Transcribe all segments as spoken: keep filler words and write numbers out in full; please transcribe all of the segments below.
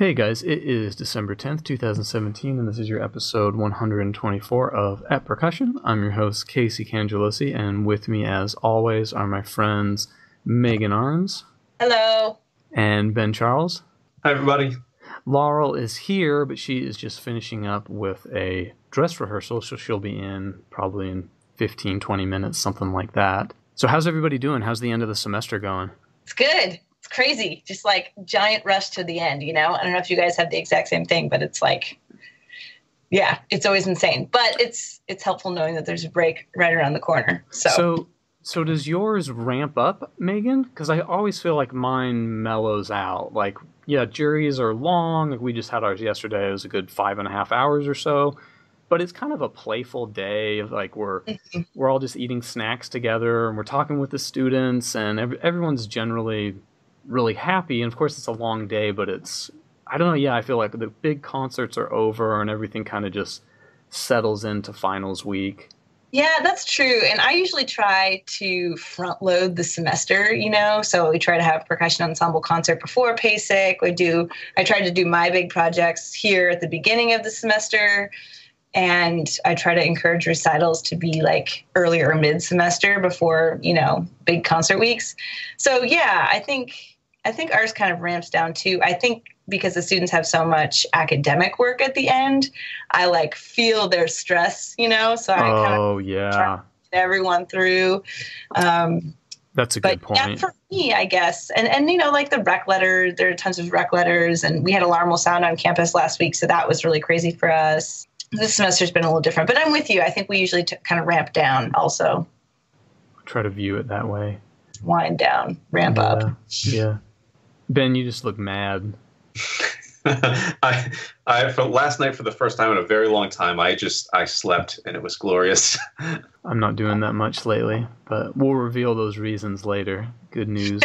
Hey guys, it is December tenth, two thousand seventeen, and this is your episode one hundred twenty-four of @ Percussion. I'm your host, Casey Cangelosi, and with me as always are my friends Megan Arns. Hello. And Ben Charles. Hi everybody. Laurel is here, but she is just finishing up with a dress rehearsal, so she'll be in probably in fifteen, twenty minutes, something like that. So how's everybody doing? How's the end of the semester going? It's good. It's crazy. Just like giant rush to the end, you know? I don't know if you guys have the exact same thing, but it's like, yeah, it's always insane. But it's it's helpful knowing that there's a break right around the corner. So so, so does yours ramp up, Megan? Because I always feel like mine mellows out. Like, yeah, juries are long. We just had ours yesterday. It was a good five and a half hours or so. But it's kind of a playful day. Like we're we're all just eating snacks together and we're talking with the students and every, everyone's generally really happy, and of course it's a long day, but it's I don't know yeah I feel like the big concerts are over and everything kind of just settles into finals week. Yeah, that's true. And I usually try to front load the semester, you know, so we try to have percussion ensemble concert before PASIC. We do I try to do my big projects here at the beginning of the semester, and I try to encourage recitals to be like earlier mid-semester before, you know, big concert weeks. So yeah, I think I think ours kind of ramps down too. I think because the students have so much academic work at the end, I like feel their stress, you know, so I oh, kind of yeah. try to get everyone through. Um, That's a good but, point. Yeah, for me, I guess. And, and you know, like the rec letter, there are tons of rec letters, and we had Alarm Will Sound on campus last week, so that was really crazy for us. This semester's been a little different, but I'm with you. I think we usually t- kind of ramp down also. Try to view it that way. Wind down, ramp yeah. up. Yeah. Ben, you just look mad. I, I, for last night, for the first time in a very long time, I just, I slept and it was glorious. I'm not doing that much lately, but we'll reveal those reasons later. Good news.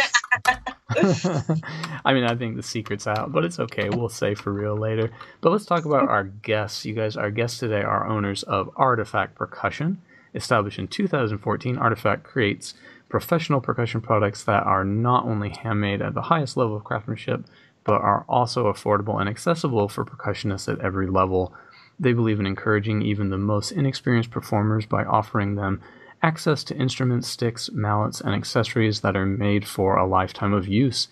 I mean, I think the secret's out, but it's okay. We'll say for real later. But let's talk about our guests. You guys, our guests today are owners of Artifact Percussion. Established in two thousand fourteen, Artifact creates professional percussion products that are not only handmade at the highest level of craftsmanship, but are also affordable and accessible for percussionists at every level. They believe in encouraging even the most inexperienced performers by offering them access to instruments, sticks, mallets, and accessories that are made for a lifetime of use.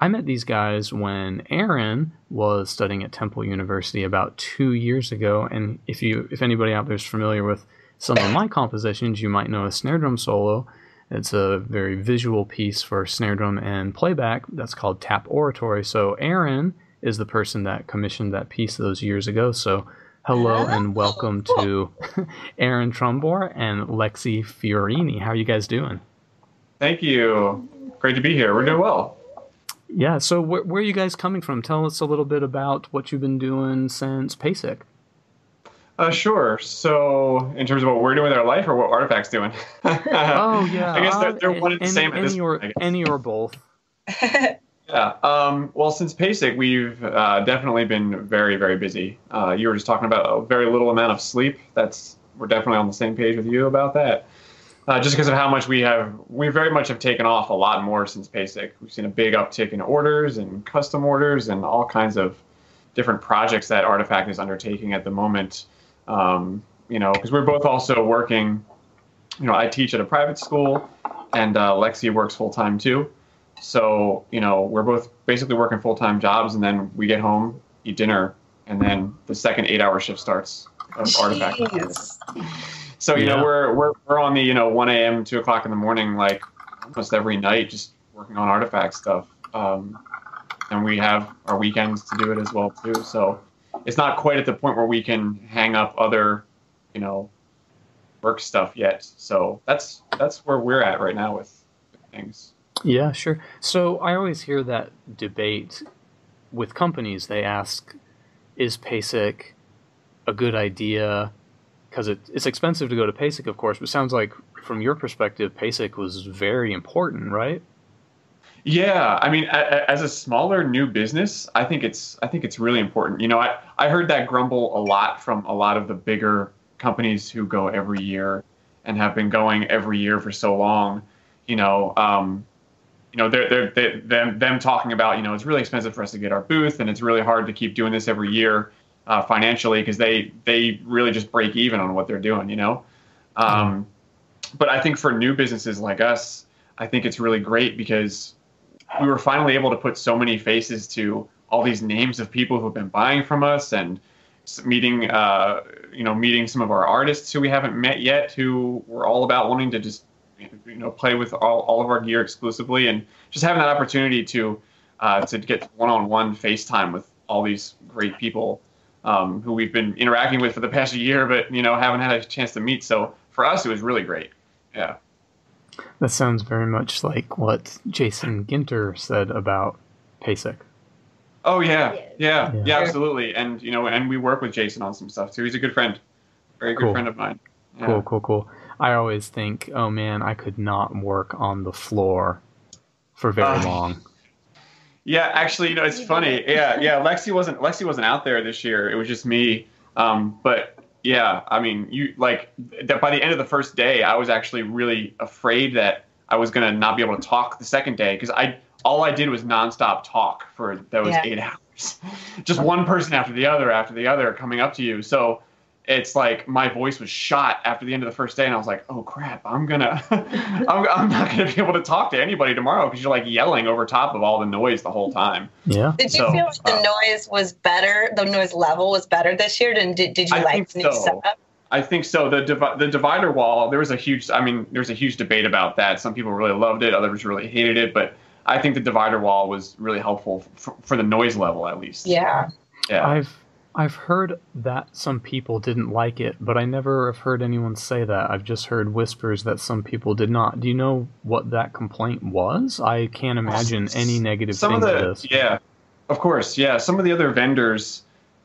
I met these guys when Aaron was studying at Temple University about two years ago, and if you, if anybody out there is familiar with some of my compositions, you might know a snare drum solo. It's a very visual piece for snare drum and playback that's called Tap Oratory. So Aaron is the person that commissioned that piece those years ago. So hello and welcome to Aaron Trumbore and Lexie Fiorini. How are you guys doing? Thank you. Great to be here. We're doing well. Yeah. So wh- where are you guys coming from? Tell us a little bit about what you've been doing since PASIC. Uh, sure. So, in terms of what we're doing with our life, or what Artifact's doing? oh yeah. I guess they're, they're uh, one and the same. Any, at this any or point, any or both. yeah. Um, well, since PASIC, we've uh, definitely been very, very busy. Uh, you were just talking about a very little amount of sleep. That's we're definitely on the same page with you about that. Uh, just because of how much we have, we very much have taken off a lot more since PASIC. We've seen a big uptick in orders and custom orders and all kinds of different projects that Artifact is undertaking at the moment. Um, you know, because we're both also working, you know, I teach at a private school, and uh, Lexie works full-time too. So, you know, we're both basically working full-time jobs, and then we get home, eat dinner, and then the second eight-hour shift starts of Artifact. Jeez. So, you yeah. know, we're, we're we're on the, you know, one a.m., two o'clock in the morning, like almost every night, just working on Artifact stuff. Um, and we have our weekends to do it as well too, so... It's not quite at the point where we can hang up other, you know, work stuff yet. So that's that's where we're at right now with things. Yeah, sure. So I always hear that debate with companies. They ask, is PASIC a good idea? Because it, it's expensive to go to PASIC, of course. But it sounds like from your perspective, PASIC was very important, right? Yeah, I mean, as a smaller new business, I think it's I think it's really important. You know, I, I heard that grumble a lot from a lot of the bigger companies who go every year and have been going every year for so long. You know, um, you know, they're, they're, they're, them, them talking about, you know, it's really expensive for us to get our booth, and it's really hard to keep doing this every year uh, financially, because they they really just break even on what they're doing, you know. Um, mm. But I think for new businesses like us, I think it's really great because we were finally able to put so many faces to all these names of people who've been buying from us, and meeting, uh, you know, meeting some of our artists who we haven't met yet, who were all about wanting to just, you know, play with all, all of our gear exclusively, and just having that opportunity to, uh, to get one-on-one FaceTime with all these great people, um, who we've been interacting with for the past year, but, you know, haven't had a chance to meet. So for us, it was really great. Yeah. That sounds very much like what Jason Ginter said about PASIC. Oh yeah. Yeah. Yeah, yeah, absolutely. And, you know, and we work with Jason on some stuff too. He's a good friend, very cool. good friend of mine. Yeah. Cool, cool, cool. I always think, oh man, I could not work on the floor for very uh, long. Yeah, actually, you know, it's funny. Yeah. Yeah. Lexie wasn't, Lexie wasn't out there this year. It was just me. Um, but yeah, I mean, you like that by the end of the first day, I was actually really afraid that I was going to not be able to talk the second day. Cause I, all I did was nonstop talk for those yeah. eight hours. Just one person after the other, after the other coming up to you. So it's like my voice was shot after the end of the first day. And I was like, oh, crap, I'm going to – I'm not going to be able to talk to anybody tomorrow, because you're like yelling over top of all the noise the whole time. Yeah. Did you so, feel like the uh, noise was better – the noise level was better this year? Did, did you I like the new so. setup? I think so. The div- the divider wall, there was a huge – I mean, there was a huge debate about that. Some people really loved it. Others really hated it. But – I think the divider wall was really helpful for, for the noise level, at least. Yeah. Yeah. I've I've heard that some people didn't like it, but I never have heard anyone say that. I've just heard whispers that some people did not. Do you know what that complaint was? I can't imagine any negative some thing of the, to this. Yeah, of course. Yeah. Some of the other vendors,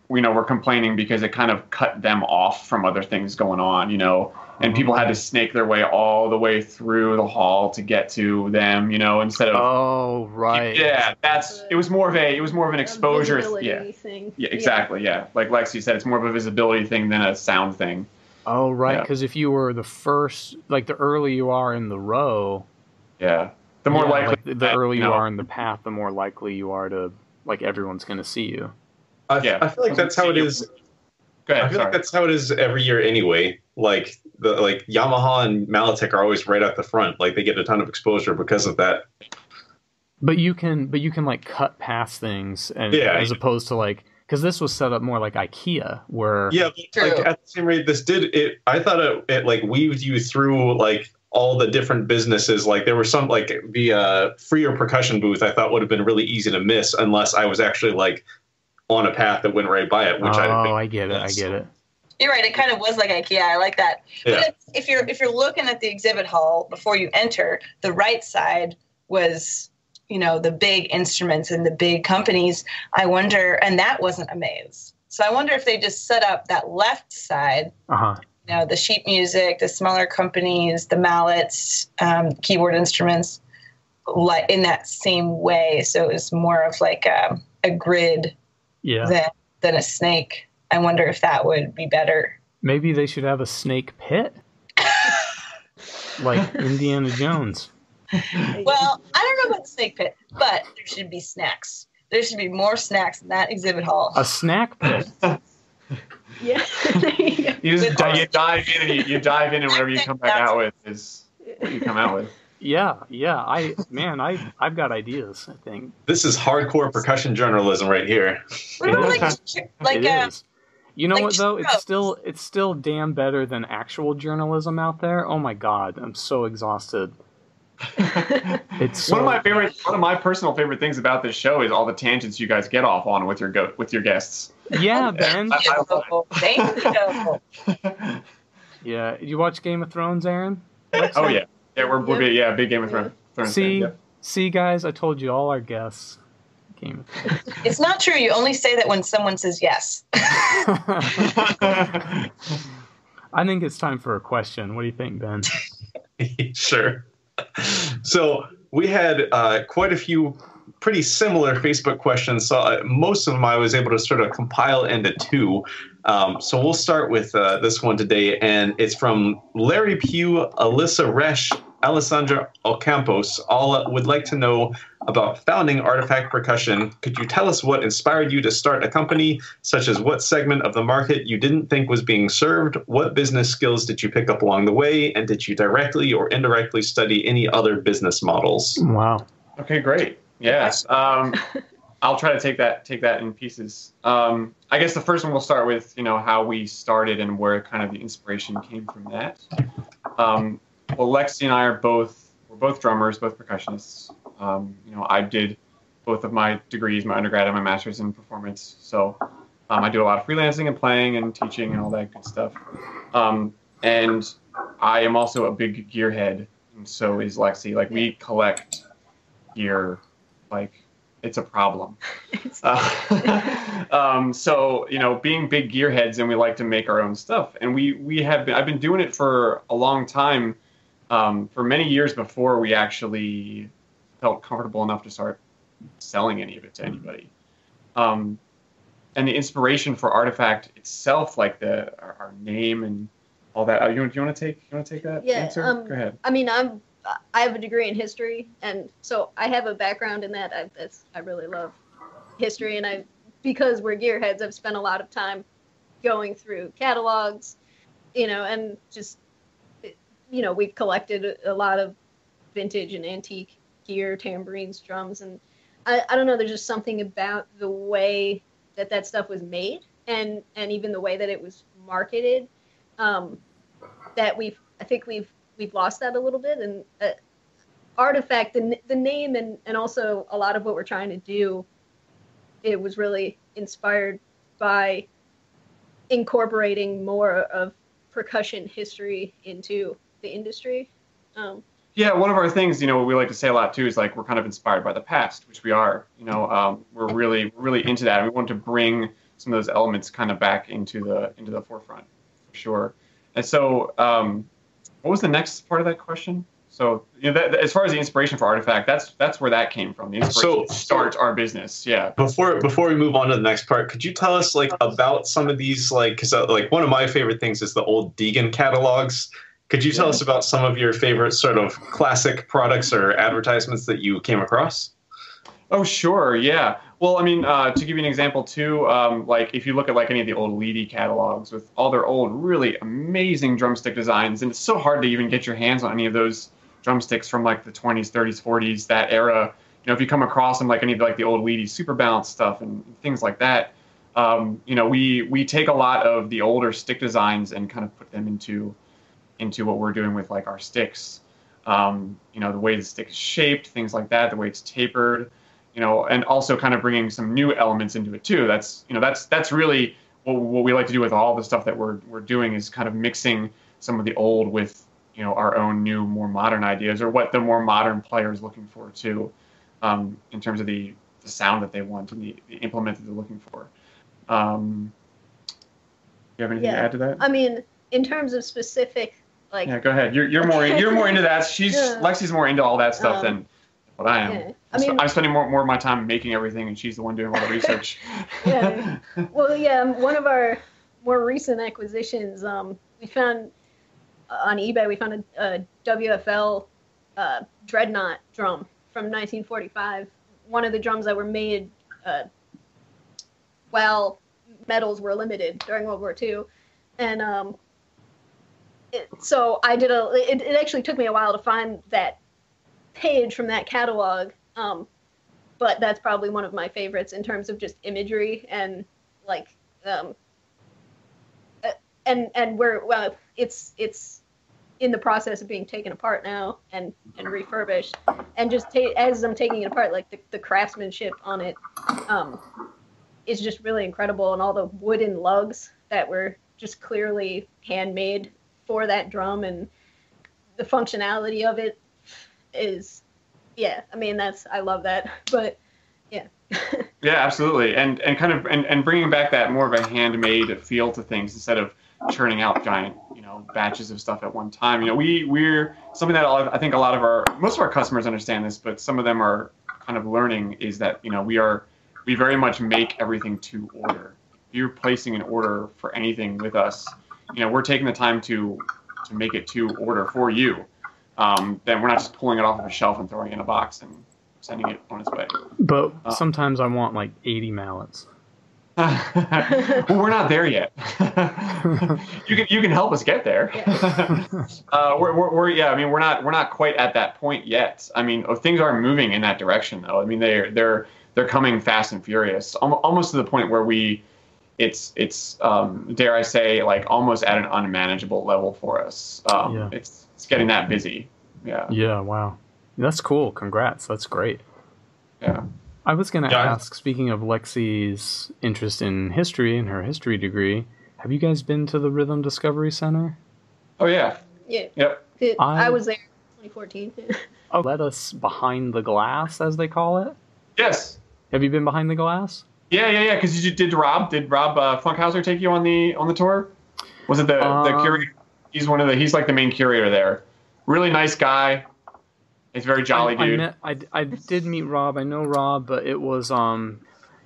you know, were complaining because it kind of cut them off from other things going on, you know. And people had to snake their way all the way through the hall to get to them, you know, instead of oh right yeah that's it was more of a it was more of an exposure yeah thing. yeah exactly yeah. yeah like Lexie said, it's more of a visibility thing than a sound thing. Oh right, because yeah. if you were the first, like the early you are in the row, yeah, the more yeah, likely like the early you no. are in the path, the more likely you are to like everyone's going to see you. I, yeah, I feel like that's how it is. Go ahead, I feel sorry. like that's how it is every year anyway. Like the like Yamaha and Malatech are always right at the front. Like they get a ton of exposure because of that. But you can but you can like cut past things, and yeah, as opposed to like, because this was set up more like IKEA, where yeah, like at the same rate this did it. I thought it, it like weaved you through like all the different businesses. Like there were some like the uh, Freer percussion booth I thought would have been really easy to miss unless I was actually like on a path that went right by it, which oh, I didn't. Oh, I get it. I get it. You're right. It kind of was like IKEA. I like that. Yeah. But it's, if you're if you're looking at the exhibit hall before you enter, the right side was, you know, the big instruments and the big companies. I wonder, and that wasn't a maze. So I wonder if they just set up that left side. Uh huh. You know, the sheet music, the smaller companies, the mallets, um, keyboard instruments, like in that same way. So it was more of like a, a grid. Yeah. Than, than a snake. I wonder if that would be better. Maybe they should have a snake pit, like Indiana Jones. Well, I don't know about the snake pit, but there should be snacks. There should be more snacks in that exhibit hall. A snack pit. Yeah. you, you, di- you dive in, and you, you dive in, and whatever you come back out with is what you come out with. Yeah, yeah. I man, I I've got ideas. I think this is hardcore percussion journalism right here. Like, like it uh, is. You know like what though? Shows. It's still it's still damn better than actual journalism out there. Oh my god, I'm so exhausted. It's so... one of my favorite one of my personal favorite things about this show is all the tangents you guys get off on with your go with your guests. Yeah, Ben. Thank you. Yeah, you watch Game of Thrones, Aaron? What's oh that? yeah. Yeah, we're, we're yeah, big Game of Thrones. Yeah. See, yeah. see, guys, I told you all our guests. Game of Thrones. It's not true. You only say that when someone says yes. I think it's time for a question. What do you think, Ben? Sure. So we had uh, quite a few pretty similar Facebook questions. So uh, most of them I was able to sort of compile into two. Um, so we'll start with uh, this one today, and it's from Larry Pugh, Alyssa Rech, Alessandra Ocampos all would like to know about founding Artifact Percussion. Could you tell us what inspired you to start a company, such as what segment of the market you didn't think was being served? What business skills did you pick up along the way? And did you directly or indirectly study any other business models? Wow. Okay, great. Yes. Um, I'll try to take that, take that in pieces. Um, I guess the first one we'll start with, you know, how we started and where kind of the inspiration came from that. Um, well, Lexie and I are both, we're both drummers, both percussionists. Um, you know, I did both of my degrees, my undergrad and my master's in performance. So um, I do a lot of freelancing and playing and teaching and all that good stuff. Um, and I am also a big gearhead, and so is Lexie. Like, we collect gear, like, it's a problem. Uh, um, so, you know, being big gearheads, and we like to make our own stuff. And we, we have been, I've been doing it for a long time, um, for many years before we actually felt comfortable enough to start selling any of it to anybody. Um, and the inspiration for Artifact itself, like the our, our name and all that. Uh, you, you want to take, you want to take that? Yeah. Answer? Um, Go ahead. I mean, I'm, I have a degree in history, and so I have a background in that. I, that's, I really love history, and I, because we're gearheads, I've spent a lot of time going through catalogs, you know, and just, you know, we've collected a lot of vintage and antique gear, tambourines, drums, and I, I don't know, there's just something about the way that that stuff was made, and, and even the way that it was marketed, um, that we've, I think we've, we've lost that a little bit, and uh, Artifact and the name, and, and also a lot of what we're trying to do, it was really inspired by incorporating more of percussion history into the industry. Um, yeah, one of our things, you know, what we like to say a lot too is like, we're kind of inspired by the past, which we are, you know, um, we're really, really into that, and we want to bring some of those elements kind of back into the, into the forefront, for sure. And so, um, what was the next part of that question? So, you know, that, that, as far as the inspiration for Artifact, that's that's where that came from. The inspiration so, starts our business. Yeah. Before before we move on to the next part, could you tell us like about some of these, like, because uh, like one of my favorite things is the old Deegan catalogs. Could you tell yeah. us about some of your favorite sort of classic products or advertisements that you came across? Oh, sure. Yeah. Well, I mean, uh, to give you an example too, um, like if you look at like any of the old Leedy catalogs with all their old really amazing drumstick designs, and it's so hard to even get your hands on any of those drumsticks from like the twenties, thirties, forties, that era. You know, if you come across them, like any of like the old Leedy super balance stuff and things like that, um, you know, we we take a lot of the older stick designs and kind of put them into into what we're doing with like our sticks. Um, you know, the way the stick is shaped, things like that, the way it's tapered. You know, and also kind of bringing some new elements into it too. That's, you know, that's that's really what, what we like to do with all the stuff that we're we're doing, is kind of mixing some of the old with, you know, our own new, more modern ideas, or what the more modern player is looking for too, um, in terms of the, the sound that they want and the, the implement that they're looking for. Um, do you have anything yeah. to add to that? I mean, in terms of specific, like yeah, go ahead. You're you're more you're more into that. She's yeah. Lexi's more into all that stuff um, than. But I am. Yeah. I mean, I'm spending more, more of my time making everything, and she's the one doing all the research. yeah. Well, yeah, one of our more recent acquisitions, um, we found uh, on eBay, we found a, a W F L uh, Dreadnought drum from nineteen forty-five. One of the drums that were made uh, while metals were limited during World War Two. And um, it, so I did a, it, it actually took me a while to find that page from that catalog, um, but that's probably one of my favorites in terms of just imagery and like, um, uh, and and we're well, it's it's in the process of being taken apart now and and refurbished, and just as I'm taking it apart, like the, the craftsmanship on it um, is just really incredible, and all the wooden lugs that were just clearly handmade for that drum and the functionality of it. Is yeah I mean that's I love that, but yeah yeah absolutely, and and kind of and, and bringing back that more of a handmade feel to things instead of churning out giant, you know, batches of stuff at one time. You know, we we're something that I think a lot of our most of our customers understand this, but some of them are kind of learning, is that, you know, we are we very much make everything to order. If you're placing an order for anything with us, you know, we're taking the time to to make it to order for you. um, then we're not just pulling it off of a shelf and throwing it in a box and sending it on its way. But uh, sometimes I want like eighty mallets. Well, we're not there yet. you can you can help us get there. uh, we're, we're, we're yeah. I mean, we're not we're not quite at that point yet. I mean, oh, things are moving in that direction though. I mean, they're they're they're coming fast and furious, almost to the point where we, it's it's um, dare I say, like almost at an unmanageable level for us. Um, yeah. It's it's getting that busy. Yeah. Yeah. Wow. That's cool. Congrats. That's great. Yeah. I was going to ask, speaking of Lexie's interest in history and her history degree, have you guys been to the Rhythm Discovery Center? Oh, yeah. Yeah. Yep. It, I, I was there in twenty fourteen. Oh, let us behind the glass, as they call it? Yes. Have you been behind the glass? Yeah, yeah, yeah. Because you did Rob, did Rob uh, Funkhouser take you on the on the tour? Was it the, uh, the curator? He's one of the, he's like the main curator there. Really nice guy. It's very jolly, I, dude. I, met, I, I did meet Rob. I know Rob, but it was, um,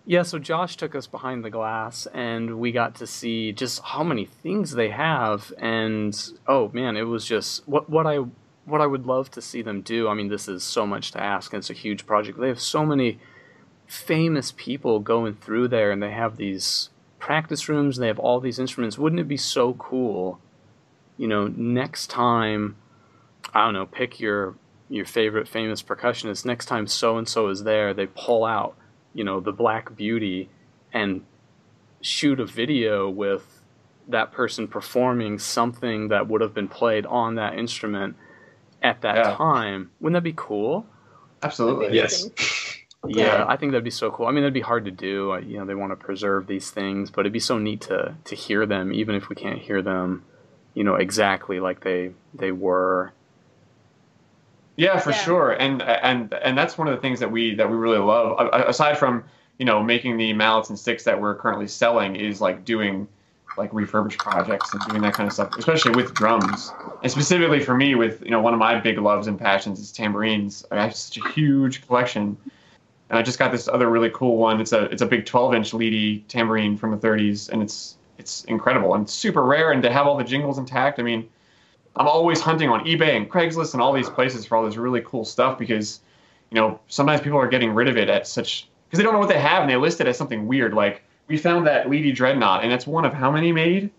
yeah, so Josh took us behind the glass, and we got to see just how many things they have. And, oh, man, it was just what, what, I, what I would love to see them do. I mean, this is so much to ask, and it's a huge project. They have so many famous people going through there, and they have these practice rooms, and they have all these instruments. Wouldn't it be so cool, you know, next time, I don't know, pick your... your favorite famous percussionist, next time so-and-so is there, they pull out, you know, the Black Beauty and shoot a video with that person performing something that would have been played on that instrument at that yeah. time. Wouldn't that be cool? Absolutely. Yes. Yeah, yeah, I think that'd be so cool. I mean, that'd be hard to do. You know, they want to preserve these things, but it'd be so neat to, to hear them, even if we can't hear them, you know, exactly like they, they were. Yeah, for yeah. sure, and and and that's one of the things that we that we really love. Aside from, you know, making the mallets and sticks that we're currently selling, is like doing like refurbished projects and doing that kind of stuff, especially with drums. And specifically for me, with you know, one of my big loves and passions is tambourines. I have such a huge collection, and I just got this other really cool one. It's a it's a big twelve inch Leedy tambourine from the thirties, and it's it's incredible and super rare. And to have all the jingles intact, I mean. I'm always hunting on eBay and Craigslist and all these places for all this really cool stuff because, you know, sometimes people are getting rid of it at such... because they don't know what they have and they list it as something weird. Like, we found that Leedy Dreadnought, and it's one of how many made?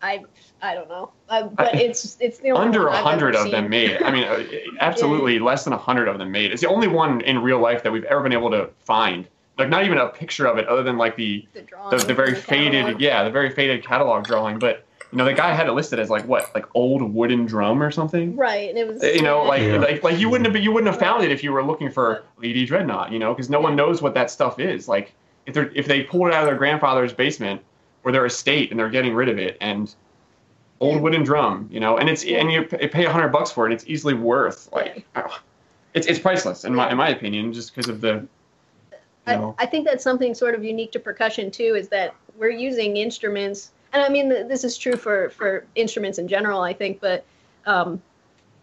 I I don't know. Uh, but I, it's it's the only under one Under one hundred of seen. Them made. I mean, absolutely yeah. less than one hundred of them made. It's the only one in real life that we've ever been able to find. Like, not even a picture of it other than, like, the the, the, the very the faded... catalog. Yeah, the very faded catalog drawing, but... You know, the guy had it listed as like what, like old wooden drum or something. Right, and it was. You know, like yeah. like like you wouldn't have you wouldn't have found it if you were looking for Leedy Dreadnought. You know, because no yeah. one knows what that stuff is. Like if they if they pulled it out of their grandfather's basement or their estate and they're getting rid of it and old wooden drum. You know, and it's yeah. and you pay a hundred bucks for it. It's easily worth like it's it's priceless in yeah. my in my opinion, just because of the. You know. I, I think that's something sort of unique to percussion too, is that we're using instruments. And I mean, this is true for, for instruments in general, I think, but, um,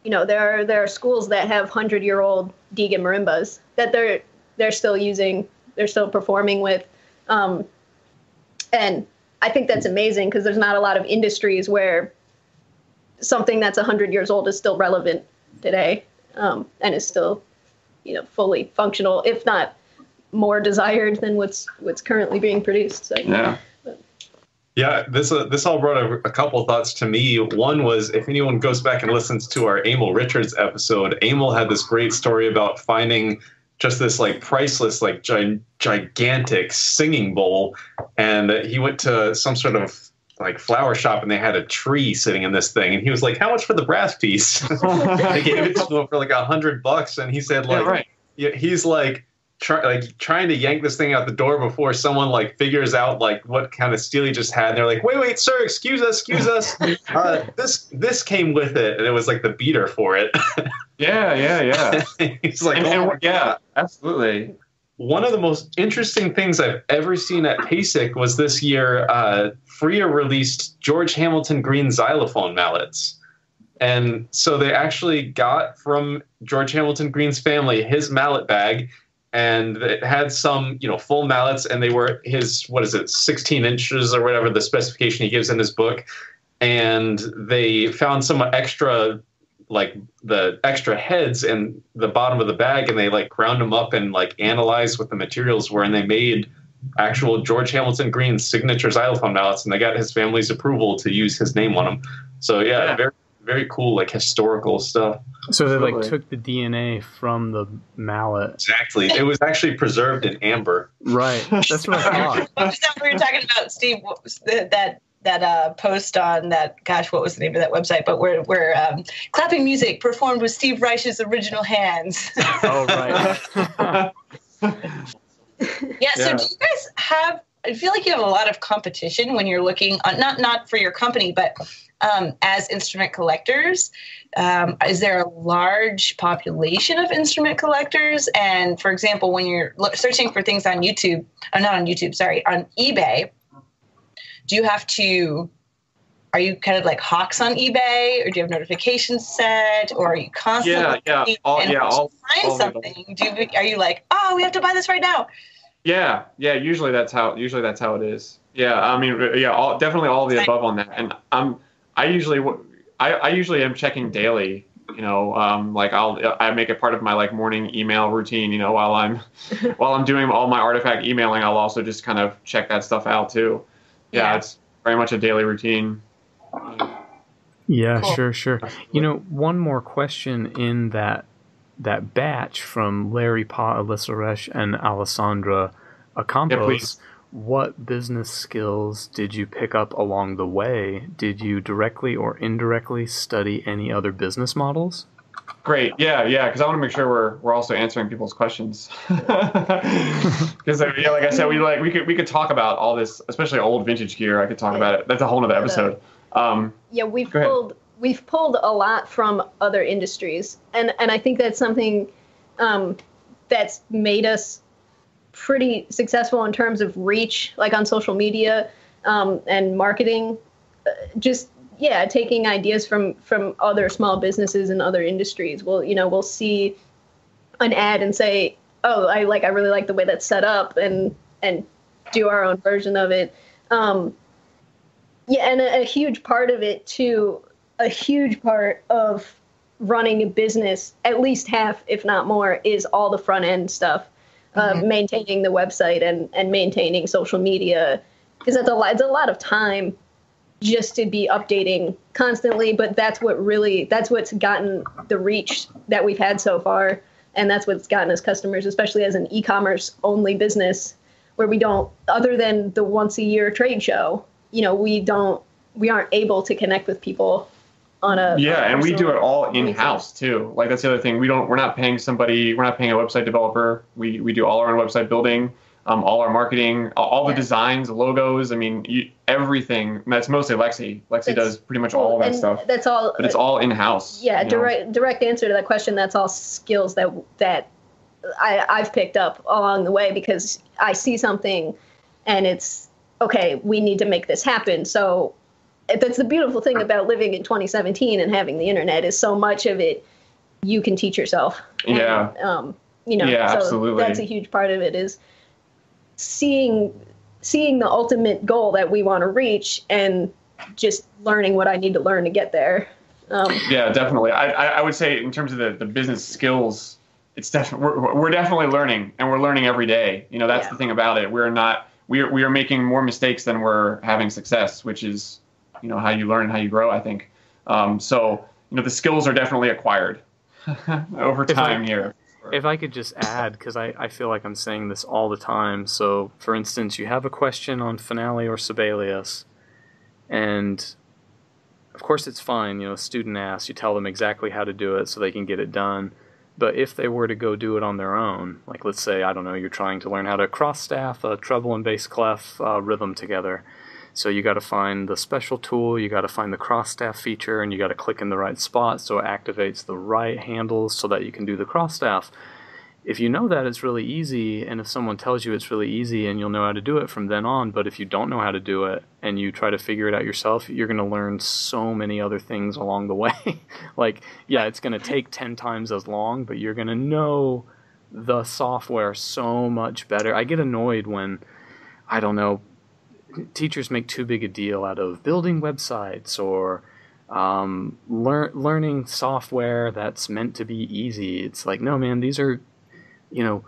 you know, there are, there are schools that have hundred-year-old Deegan marimbas that they're, they're still using, they're still performing with. Um, and I think that's amazing because there's not a lot of industries where something that's one hundred years old is still relevant today um, and is still, you know, fully functional, if not more desired than what's what's currently being produced. So, yeah. Yeah, this uh, this all brought a, a couple thoughts to me. One was, if anyone goes back and listens to our Emil Richards episode, Emil had this great story about finding just this like priceless, like gi gigantic singing bowl, and he went to some sort of like flower shop and they had a tree sitting in this thing, and he was like, "How much for the brass piece?" They gave it to him for like a hundred bucks, and he said, "Like, yeah, right. yeah, he's like." Try, like trying to yank this thing out the door before someone like figures out like what kind of steel he just had, and they're like, "Wait, wait, sir, excuse us, excuse us. Uh, this this came with it, and it was like the beater for it." Yeah, yeah, yeah. He's like, and, oh, and, yeah, absolutely. One of the most interesting things I've ever seen at PASIC was this year. Uh, Freer released George Hamilton Green xylophone mallets. And so they actually got from George Hamilton Green's family his mallet bag. And it had some, you know, full mallets, and they were his, what is it, sixteen inches or whatever the specification he gives in his book. And they found some extra like the extra heads and the bottom of the bag, and they like ground them up and like analyzed what the materials were, and they made actual George Hamilton Green's signature xylophone mallets, and they got his family's approval to use his name on them. So yeah, yeah. very very cool like historical stuff. So they like took the D N A from the mallet. Exactly. It was actually preserved in amber. Right. That's what I thought. What was that we were talking about, Steve? What was the, that that uh, post on that? Gosh, what was the name of that website? But where where um, clapping music performed with Steve Reich's original hands. Oh right. Yeah, so yeah. do you guys have, I feel like you have a lot of competition when you're looking, on, not not for your company, but um, as instrument collectors. Um, is there a large population of instrument collectors? And for example, when you're searching for things on YouTube, or not on YouTube, sorry, on eBay, do you have to, are you kind of like hawks on eBay, or do you have notifications set, or are you constantly yeah, yeah. All, and yeah, all, find all something? Do you, are you like, oh, we have to buy this right now? Yeah, yeah. Usually that's how. Usually that's how it is. Yeah, I mean, yeah, all, definitely all of the above on that. And I'm, I usually, I, I usually am checking daily. You know, um, like I'll, I make it part of my like morning email routine. You know, while I'm, while I'm doing all my artifact emailing, I'll also just kind of check that stuff out too. Yeah, yeah. It's very much a daily routine. Yeah, cool. sure, sure. You know, one more question in that. That batch from Larry Pugh, Alyssa Rech, and Alessandra Ocampos. Yeah, what business skills did you pick up along the way? Did you directly or indirectly study any other business models? Great, yeah, yeah, because I want to make sure we're we're also answering people's questions. Because yeah, like I said, we like we could we could talk about all this, especially old vintage gear. I could talk yeah. about it. That's a whole nother episode. Um, yeah, we've pulled. We've pulled a lot from other industries, and, and I think that's something um, that's made us pretty successful in terms of reach, like on social media um, and marketing. Uh, just, yeah, taking ideas from, from other small businesses and other industries. We'll, you know, we'll see an ad and say, oh, I like, I really like the way that's set up, and, and do our own version of it. Um, yeah, and a, a huge part of it, too, a huge part of running a business, at least half, if not more, is all the front end stuff, mm-hmm. uh, maintaining the website and, and maintaining social media. Because it's a lot, it's a lot of time just to be updating constantly. But that's what really, that's what's gotten the reach that we've had so far. And that's what's gotten us customers, especially as an e-commerce only business, where we don't, other than the once a year trade show, you know, we don't, we aren't able to connect with people on a yeah, on and we do it all in house too. Like that's the other thing. We don't. We're not paying somebody. We're not paying a website developer. We we do all our own website building, um, all our marketing, all the yeah. designs, logos. I mean, you, everything. That's mostly Lexie. Lexie that's, does pretty much all of that stuff. That's all. But it's all in house. Yeah. Direct know? direct answer to that question. That's all skills that that I I've picked up along the way, because I see something, and it's okay. We need to make this happen. So. That's the beautiful thing about living in twenty seventeen and having the internet, is so much of it you can teach yourself. And, yeah. Um, you know, yeah, so absolutely. That's a huge part of it, is seeing, seeing the ultimate goal that we want to reach, and just learning what I need to learn to get there. Um, yeah, definitely. I, I, I would say in terms of the, the business skills, it's definitely, we're, we're definitely learning, and we're learning every day. You know, that's yeah. the thing about it. We're not, we are, we are making more mistakes than we're having success, which is, you know, how you learn and how you grow, I think. Um, so, you know, the skills are definitely acquired over time if I, here. If I could just add, because I, I feel like I'm saying this all the time. So, for instance, you have a question on Finale or Sibelius, and of course it's fine. You know, a student asks, you tell them exactly how to do it so they can get it done. But if they were to go do it on their own, like let's say, I don't know, you're trying to learn how to cross-staff a treble and bass clef uh, rhythm together. So you got to find the special tool, you got to find the cross-staff feature, and you got to click in the right spot so it activates the right handles so that you can do the cross-staff. If you know that, it's really easy, and if someone tells you it's really easy, and you'll know how to do it from then on. But if you don't know how to do it and you try to figure it out yourself, you're going to learn so many other things along the way. Like, yeah, it's going to take ten times as long, but you're going to know the software so much better. I get annoyed when, I don't know, teachers make too big a deal out of building websites or um, lear- learning software that's meant to be easy. It's like, no, man, these are, you know,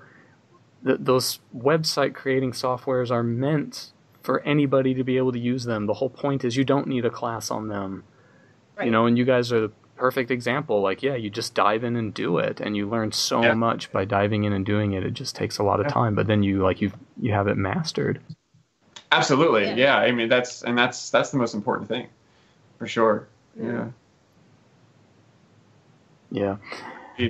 th- those website creating softwares are meant for anybody to be able to use them. The whole point is you don't need a class on them, right. You know, and you guys are the perfect example. Like, yeah, you just dive in and do it, and you learn so yeah. much by diving in and doing it. It just takes a lot of yeah. time, but then you like you you have it mastered. Absolutely. Yeah. yeah. I mean, that's, and that's, that's the most important thing for sure. Yeah. Yeah. Yeah.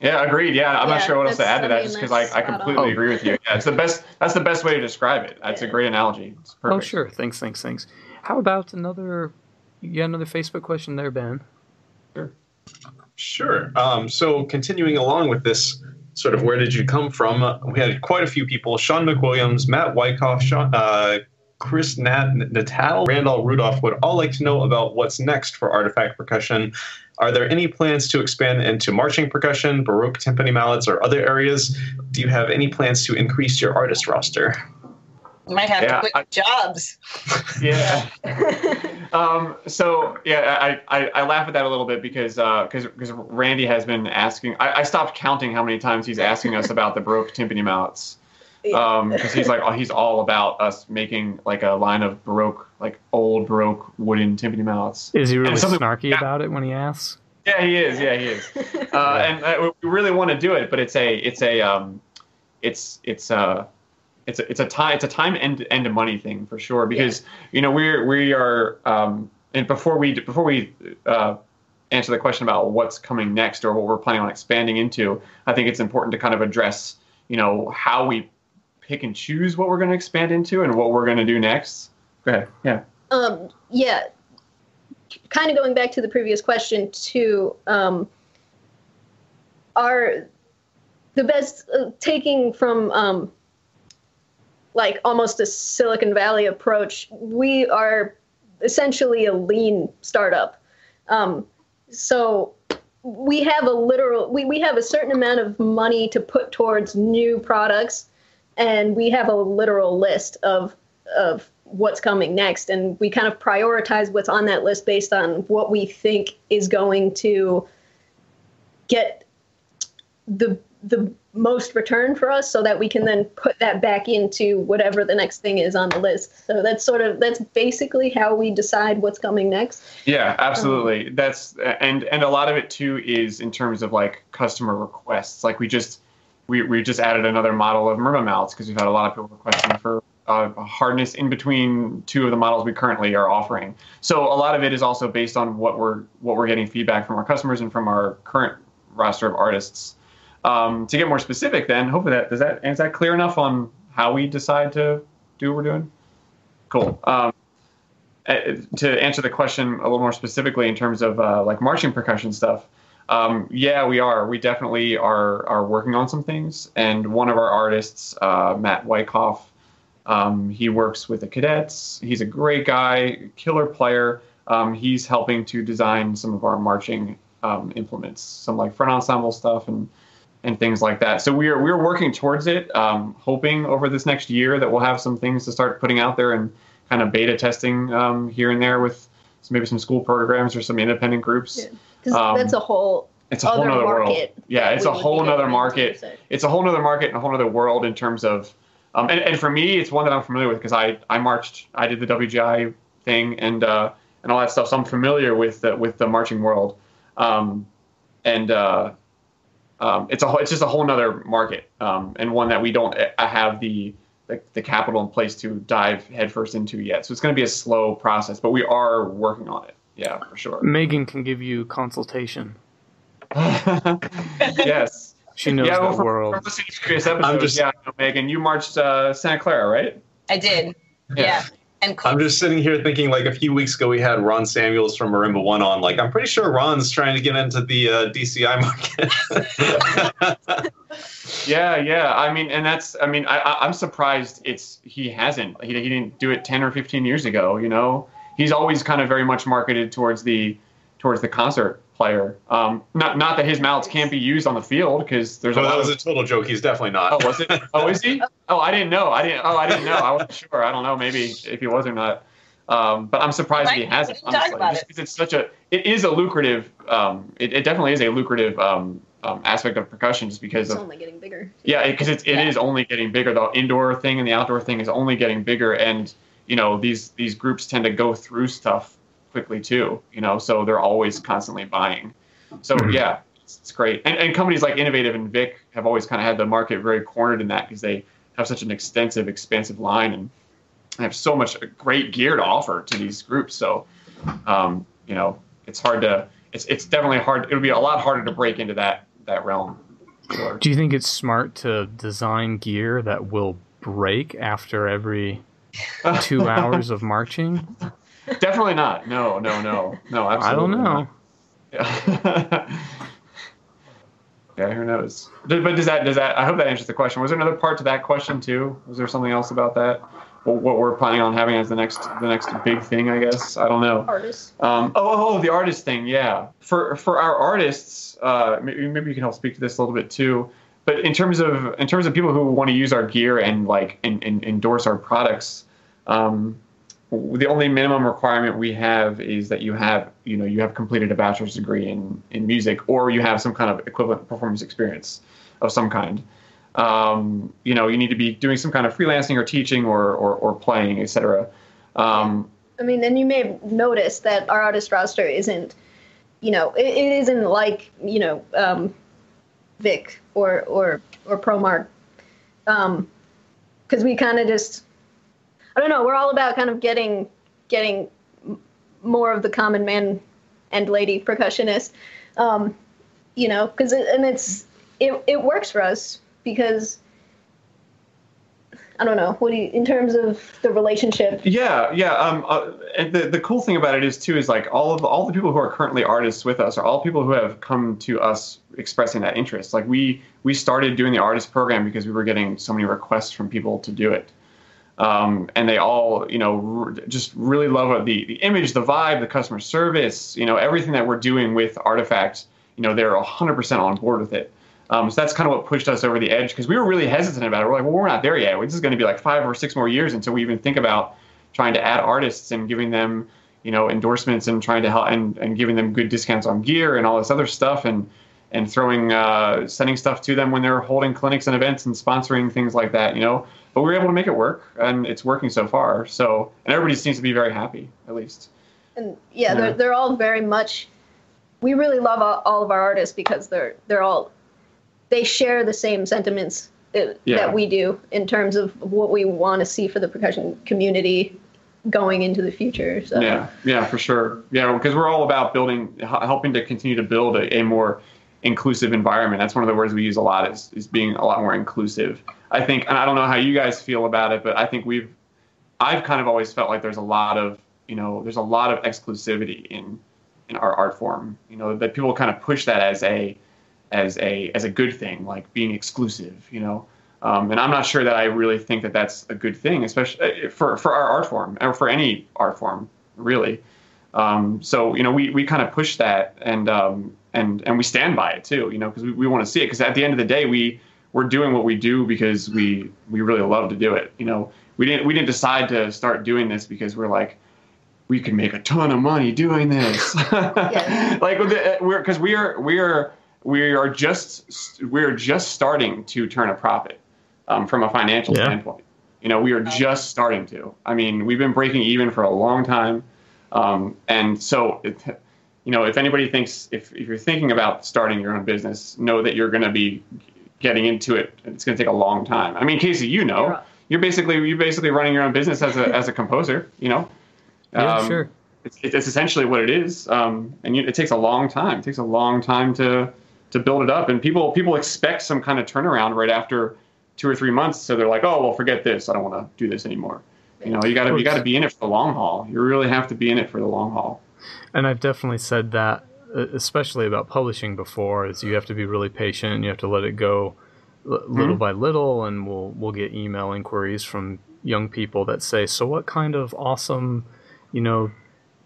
Yeah. Agreed. Yeah. I'm yeah, not sure what else to add to that, just because I, I completely on. agree with you. Yeah. It's the best, that's the best way to describe it. That's yeah. a great analogy. It's perfect. Oh, sure. Thanks. Thanks. Thanks. How about another, you got another Facebook question there, Ben? Sure. Sure. Um, so continuing along with this, sort of where did you come from? Uh, we had quite a few people: Sean McWilliams, Matt Wyckoff, Sean, uh, Chris Nat, Natal, Randall Rudolph would all like to know about what's next for Artifact Percussion. Are there any plans to expand into marching percussion, Baroque timpani mallets, or other areas? Do you have any plans to increase your artist roster? You might have yeah, to quit I, jobs. Yeah. um, so yeah, I, I, I laugh at that a little bit because because uh, because Randy has been asking. I, I stopped counting how many times he's asking us about the Baroque timpani mallets, because um, he's like oh, he's all about us making like a line of Baroque, like old Baroque wooden timpani mallets. Is he really snarky yeah. about it when he asks? Yeah, he is. Yeah, he is. Uh, yeah. And I, we really want to do it, but it's a it's a um, it's it's uh. It's a, it's a time, it's a time and, and money thing for sure, because, yeah. you know, we're, we are, um, and before we, before we, uh, answer the question about what's coming next or what we're planning on expanding into, I think it's important to kind of address, you know, how we pick and choose what we're going to expand into and what we're going to do next. Go ahead. Yeah. Um, yeah. Kind of going back to the previous question too, um, are the best uh, taking from, um, like almost a Silicon Valley approach, we are essentially a lean startup. Um, so we have a literal, we, we have a certain amount of money to put towards new products, and we have a literal list of of what's coming next. And we kind of prioritize what's on that list based on what we think is going to get the the most return for us, so that we can then put that back into whatever the next thing is on the list. So that's sort of, that's basically how we decide what's coming next. Yeah, absolutely. Um, that's, and, and a lot of it too is in terms of like customer requests. Like we just, we, we just added another model of Murmur mallets because we've had a lot of people requesting for uh, hardness in between two of the models we currently are offering. So a lot of it is also based on what we're, what we're getting feedback from our customers and from our current roster of artists. Um, to get more specific, then hopefully that does that is that clear enough on how we decide to do what we're doing? Cool. Um, to answer the question a little more specifically in terms of uh, like marching percussion stuff, um, yeah, we are. We definitely are are working on some things. And one of our artists, uh, Matt Wyckoff, um, he works with the cadets. He's a great guy, killer player. Um, he's helping to design some of our marching um, implements, some like front ensemble stuff and. and things like that. So we're we're working towards it, um, hoping over this next year that we'll have some things to start putting out there and kind of beta testing um, here and there with some, maybe some school programs or some independent groups. Yeah, 'cause um, that's a whole it's a whole other world. Yeah, it's a whole nother market. It's a whole nother market and a whole nother world in terms of, um, and, and for me, it's one that I'm familiar with because I, I marched, I did the W G I thing and uh, and all that stuff. So I'm familiar with the, with the marching world. Um, and, uh, Um, it's a it's just a whole nother market, um, and one that we don't have the, the the capital in place to dive headfirst into yet. So it's going to be a slow process, but we are working on it. Yeah, for sure. Megan can give you consultation. Yes, she knows yeah, well, the world. From listening to previous episodes, just, yeah, no, Megan, you marched uh, Santa Clara, right? I did. Yeah. yeah. And I'm just sitting here thinking, like a few weeks ago, we had Ron Samuels from Marimba One on. Like, I'm pretty sure Ron's trying to get into the uh, D C I market. yeah, yeah. I mean, and that's. I mean, I, I'm surprised it's he hasn't. He, he didn't do it ten or fifteen years ago. You know, he's always kind of very much marketed towards the towards the concert player. Um, not not that his mallets can't be used on the field because there's. Oh, no, that was of, a total joke. He's definitely not. Oh, was it? Oh, is he? Oh, I didn't know. I didn't. Oh, I didn't know. I wasn't sure. I don't know. Maybe if he was or not. Um, but I'm surprised right. he hasn't, honestly, just because it. it's such a, it is a lucrative, um, it, it definitely is a lucrative um, um, aspect of percussion, just because it's of, only getting bigger. Yeah, because it, it, yeah. it is only getting bigger. The indoor thing and the outdoor thing is only getting bigger. And, you know, these, these groups tend to go through stuff quickly too, you know, so they're always constantly buying. So yeah, it's, it's great. And, and companies like Innovative and Vic have always kind of had the market very cornered in that, because they have such an extensive, expansive line, and I have so much great gear to offer to these groups. So, um, you know, it's hard to, it's, it's definitely hard. It would be a lot harder to break into that, that realm. Sure. Do you think it's smart to design gear that will break after every two hours of marching? Definitely not. No, no, no, no. Absolutely I don't know. Yeah. Yeah, who knows? But does that, does that, I hope that answers the question. Was there another part to that question too? Was there something else about that? What we're planning on having as the next the next big thing, I guess. I don't know. Artists. Um, oh, oh, the artist thing, yeah. For for our artists, uh, maybe, maybe you can help speak to this a little bit too. But in terms of in terms of people who want to use our gear and like and, and endorse our products, um, the only minimum requirement we have is that you have you know you have completed a bachelor's degree in in music, or you have some kind of equivalent performance experience of some kind. Um, you know, you need to be doing some kind of freelancing or teaching or, or, or playing, et cetera. Um, I mean, and you may have noticed that our artist roster isn't, you know, it, it isn't like, you know, um, Vic or, or, or ProMark. Um, cause we kind of just, I don't know, we're all about kind of getting, getting more of the common man and lady percussionist, um, you know, cause it, and it's, it, it works for us. Because I don't know, what do you, in terms of the relationship? Yeah, yeah. Um, uh, and the the cool thing about it is too is like all of all the people who are currently artists with us are all people who have come to us expressing that interest. Like we we started doing the artist program because we were getting so many requests from people to do it, um, and they all you know r just really love the the image, the vibe, the customer service, you know, everything that we're doing with Artifact. You know, they're one hundred percent on board with it. Um, so that's kind of what pushed us over the edge, because we were really hesitant about it. We're like, well, we're not there yet. This is going to be like five or six more years until we even think about trying to add artists and giving them, you know, endorsements and trying to help and, and giving them good discounts on gear and all this other stuff and and throwing uh, sending stuff to them when they're holding clinics and events and sponsoring things like that, you know. But we were able to make it work, and it's working so far. So and everybody seems to be very happy, at least. And yeah, yeah. They're, they're all very much. We really love all, all of our artists because they're they're all. They share the same sentiments that, yeah. that we do in terms of what we want to see for the percussion community going into the future. So. Yeah, yeah, for sure. Yeah, because we're all about building, helping to continue to build a, a more inclusive environment. That's one of the words we use a lot is, is being a lot more inclusive. I think, and I don't know how you guys feel about it, but I think we've, I've kind of always felt like there's a lot of, you know, there's a lot of exclusivity in, in our art form, you know, that people kind of push that as a, as a as a good thing, like being exclusive, you know, um, and I'm not sure that I really think that that's a good thing, especially for for our art form or for any art form, really. Um, so you know, we we kind of push that, and um, and and we stand by it too, you know, because we, we want to see it. Because at the end of the day, we we're doing what we do because we we really love to do it. You know, we didn't we didn't decide to start doing this because we're like. We can make a ton of money doing this, yeah. like we're because we are we are. We are just we are just starting to turn a profit um, from a financial yeah. standpoint. You know, we are just starting to. I mean, we've been breaking even for a long time, um, and so it, you know, if anybody thinks if if you're thinking about starting your own business, know that you're going to be getting into it. It's going to take a long time. I mean, Casey, you know, you're, you're basically you're basically running your own business as a as a composer. You know, yeah, um, sure. It's, it's essentially what it is, um, and you, it takes a long time. It takes a long time to. to build it up, and people people expect some kind of turnaround right after two or three months. So they're like, oh, well, forget this. I don't want to do this anymore. You know, you gotta you gotta be in it for the long haul. You really have to be in it for the long haul. And I've definitely said that, especially about publishing before, is you have to be really patient and you have to let it go little mm-hmm. by little. And we'll we'll get email inquiries from young people that say, so what kind of awesome, you know,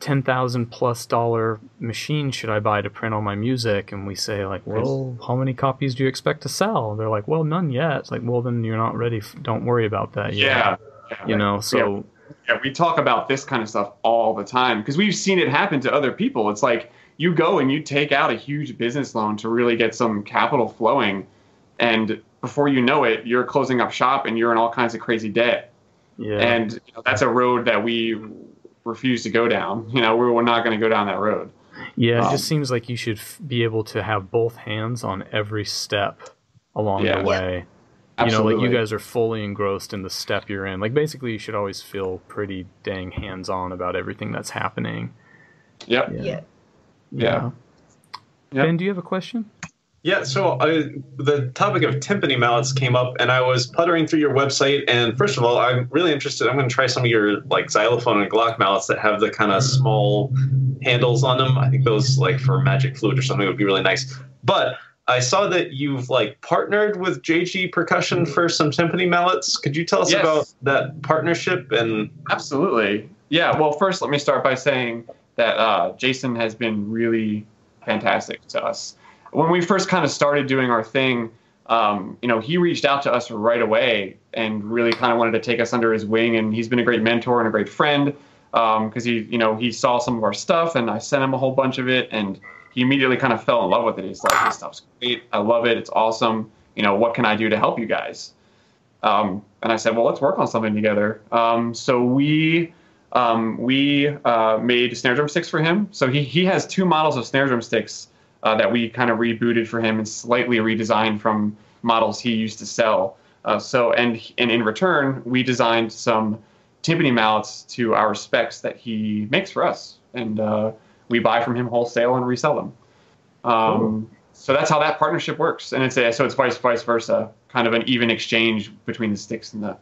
ten thousand plus dollar machine should I buy to print all my music? And we say like, well, how many copies do you expect to sell? And they're like, well, none yet. It's like, well, then you're not ready. F don't worry about that yet. Yeah, yeah, you know. So yeah. Yeah, we talk about this kind of stuff all the time because we've seen it happen to other people. It's like you go and you take out a huge business loan to really get some capital flowing, and before you know it, you're closing up shop and you're in all kinds of crazy debt. Yeah. And you know, that's a road that we refuse to go down. You know, we're, we're not going to go down that road. Yeah, it um, just seems like you should f- be able to have both hands on every step along yeah. the way. You Absolutely. know, like you guys are fully engrossed in the step you're in. Like basically you should always feel pretty dang hands-on about everything that's happening. Yep. Yeah. Yeah. yeah. Yep. Ben, do you have a question? Yeah, so I, the topic of timpani mallets came up, and I was puttering through your website. And first of all, I'm really interested. I'm going to try some of your like xylophone and Glock mallets that have the kind of small handles on them. I think those like for Magic Flute or something would be really nice. But I saw that you've like partnered with J G Percussion for some timpani mallets. Could you tell us yes. about that partnership? And absolutely. Yeah, well, first let me start by saying that uh, Jason has been really fantastic to us. When we first kind of started doing our thing, um, you know, he reached out to us right away and really kind of wanted to take us under his wing. And he's been a great mentor and a great friend because um, he, you know, he saw some of our stuff and I sent him a whole bunch of it. And he immediately kind of fell in love with it. He's like, this stuff's great. I love it. It's awesome. You know, what can I do to help you guys? Um, and I said, well, let's work on something together. Um, so we um, we uh, made snare drum sticks for him. So he he has two models of snare drum sticks Uh, that we kind of rebooted for him and slightly redesigned from models he used to sell. Uh, so, and and in return, we designed some timpani mallets to our specs that he makes for us. And uh, we buy from him wholesale and resell them. Um, cool. So that's how that partnership works. And it's a, so it's vice, vice versa, kind of an even exchange between the sticks and the,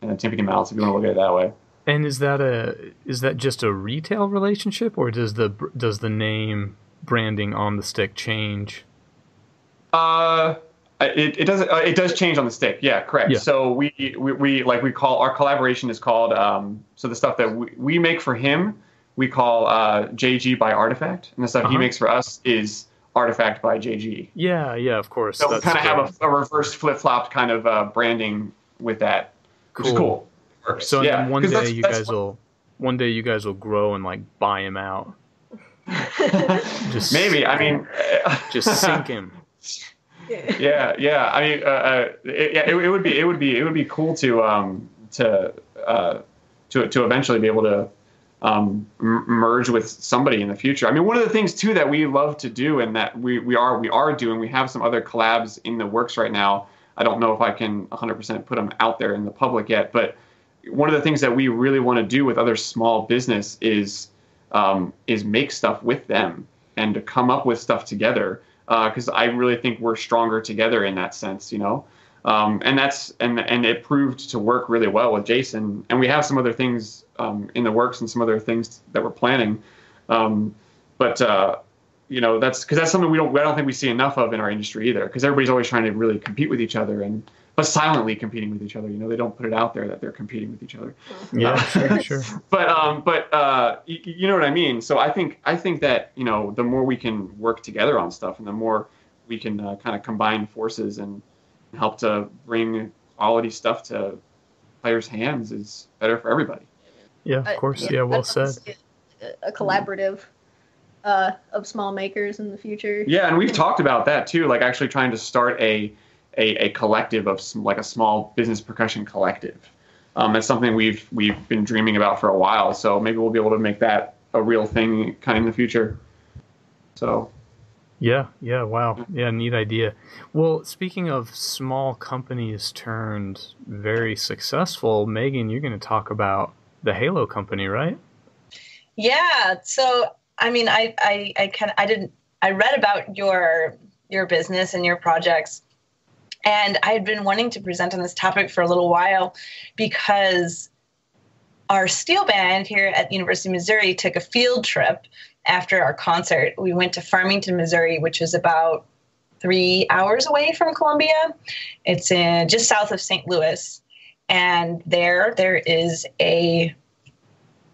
and the timpani mallets, if you want to look at it that way. And is that a is that just a retail relationship, or does the does the name branding on the stick change? Uh, it it does uh, it does change on the stick. Yeah, correct. Yeah. So we, we we like we call our collaboration is called um. So the stuff that we, we make for him we call uh J G by Artifact, and the stuff uh-huh. he makes for us is Artifact by J G. Yeah, yeah, of course. So That's we kind of have a, a reverse flip flopped kind of uh, branding with that. Cool. Which is cool. So and yeah. then one day that's, you that's guys fun. will one day you guys will grow and like buy him out. just maybe I mean just sink him yeah yeah I mean uh, uh it, yeah, it, it would be it would be it would be cool to um to uh to to eventually be able to um m- merge with somebody in the future. I mean, one of the things too that we love to do and that we we are we are doing, we have some other collabs in the works right now. I don't know if I can one hundred percent put them out there in the public yet, but one of the things that we really want to do with other small business is Um, is make stuff with them and to come up with stuff together, because uh, I really think we're stronger together in that sense, you know. Um, and that's and and it proved to work really well with Jason. And we have some other things um, in the works and some other things that we're planning. Um, but uh, you know, that's because that's something we don't I don't think we see enough of in our industry either, because everybody's always trying to really compete with each other and but silently competing with each other. You know, they don't put it out there that they're competing with each other. Yeah, uh, sure, sure. But, um, but uh, you, you know what I mean? So I think, I think that, you know, the more we can work together on stuff and the more we can uh, kind of combine forces and help to bring quality stuff to players' hands is better for everybody. Yeah, of course. Uh, yeah, yeah, well said. A collaborative uh, of small makers in the future. Yeah, and we've talked about that too, like actually trying to start a A, a collective of some, like a small business percussion collective. Um, that's something we've we've been dreaming about for a while. So maybe we'll be able to make that a real thing kind of in the future. So. Yeah. Yeah. Wow. Yeah. Neat idea. Well, speaking of small companies turned very successful, Megan, you're going to talk about the Halo company, right? Yeah. So, I mean, I, I, I kind of, I didn't, I read about your, your business and your projects, and I had been wanting to present on this topic for a little while because our steel band here at the University of Missouri took a field trip after our concert. We went to Farmington, Missouri, which is about three hours away from Columbia. It's in just south of Saint Louis. And there, there is a,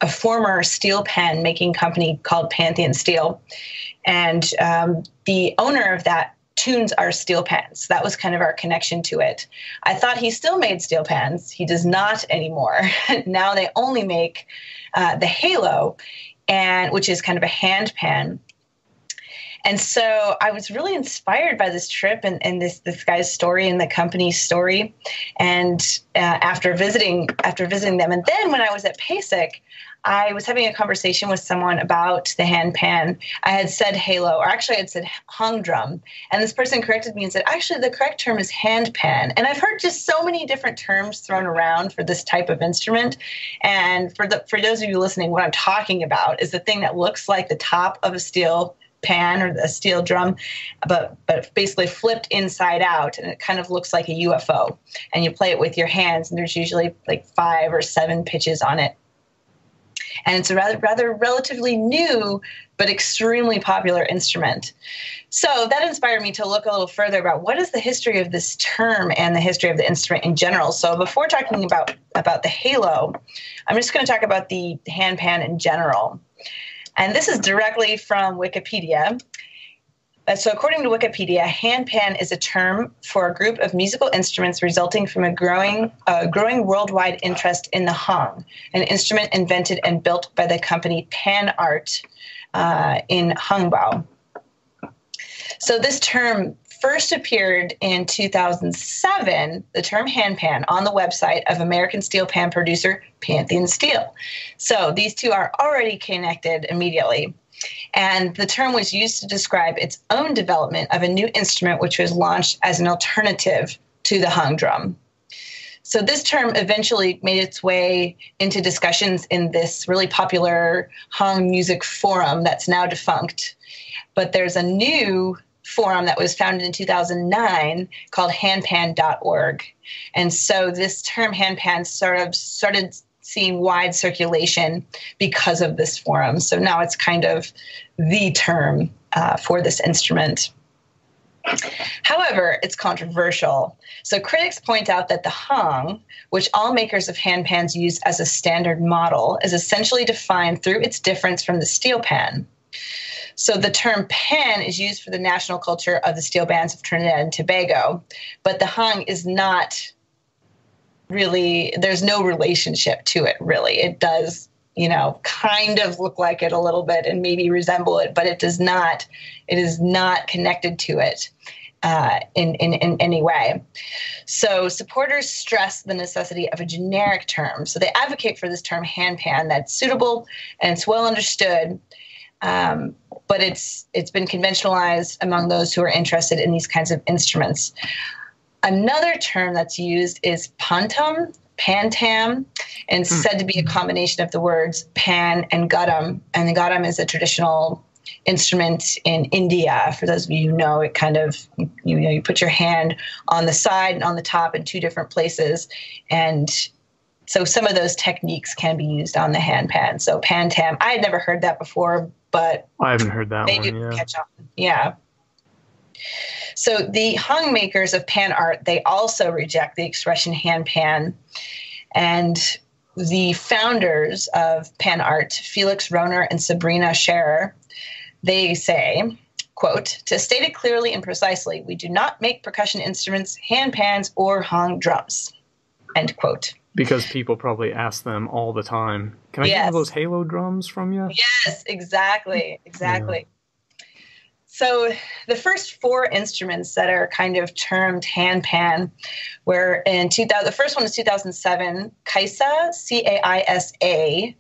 a former steel pan making company called Pantheon Steel. And um, the owner of that tunes are steel pans. That was kind of our connection to it. I thought he still made steel pans. He does not anymore. Now they only make uh, the Halo, and which is kind of a hand pan. And so I was really inspired by this trip and, and this this guy's story and the company's story. And uh, after visiting after visiting them, and then when I was at PASIC, I was having a conversation with someone about the hand pan. I had said Halo, or actually I had said hung drum. And this person corrected me and said, actually, the correct term is hand pan. And I've heard just so many different terms thrown around for this type of instrument. And for the for those of you listening, what I'm talking about is the thing that looks like the top of a steel pan or a steel drum, but but basically flipped inside out, and it kind of looks like a U F O. And you play it with your hands, and there's usually like five or seven pitches on it. And it's a rather, rather relatively new, but extremely popular instrument. So that inspired me to look a little further about what is the history of this term and the history of the instrument in general. So before talking about, about the Halo, I'm just going to talk about the hand pan in general. And this is directly from Wikipedia. So according to Wikipedia, hand pan is a term for a group of musical instruments resulting from a growing uh, growing worldwide interest in the hung, an instrument invented and built by the company PANArt uh, in Hongbao. So this term first appeared in two thousand seven, the term hand pan, on the website of American steel pan producer Pantheon Steel. So these two are already connected immediately. And the term was used to describe its own development of a new instrument, which was launched as an alternative to the hung drum. So this term eventually made its way into discussions in this really popular hung music forum that's now defunct. But there's a new forum that was founded in two thousand nine called handpan dot org. And so this term handpan sort of started seeing wide circulation because of this forum. So now it's kind of the term uh, for this instrument. However, it's controversial. So critics point out that the hung, which all makers of hand pans use as a standard model, is essentially defined through its difference from the steel pan. So the term pan is used for the national culture of the steel bands of Trinidad and Tobago, but the hung is not really, there's no relationship to it, really. It does, you know, kind of look like it a little bit and maybe resemble it, but it does not, it is not connected to it uh, in, in, in any way. So supporters stress the necessity of a generic term. So they advocate for this term hand pan that's suitable and it's well understood, um, but it's it's been conventionalized among those who are interested in these kinds of instruments. Another term that's used is pantam, pantam, and it's mm. said to be a combination of the words pan and gadam. And the gadam is a traditional instrument in India. For those of you who know, it kind of, you know, you put your hand on the side and on the top in two different places. And so some of those techniques can be used on the hand pan. So pantam, I had never heard that before, but I haven't heard that they one, didn't yeah. catch on. Yeah. So the hung makers of PANArt, they also reject the expression hand pan. And the founders of PANArt, Felix Rohner and Sabrina Scherer, they say, quote, to state it clearly and precisely, we do not make percussion instruments, hand pans, or hung drums, end quote. Because people probably ask them all the time, can I yes. get one of those Halo drums from you? Yes, exactly, exactly. Yeah. So the first four instruments that are kind of termed hand pan were in two thousand, the first one is two thousand seven, Kaisa, C A I S A,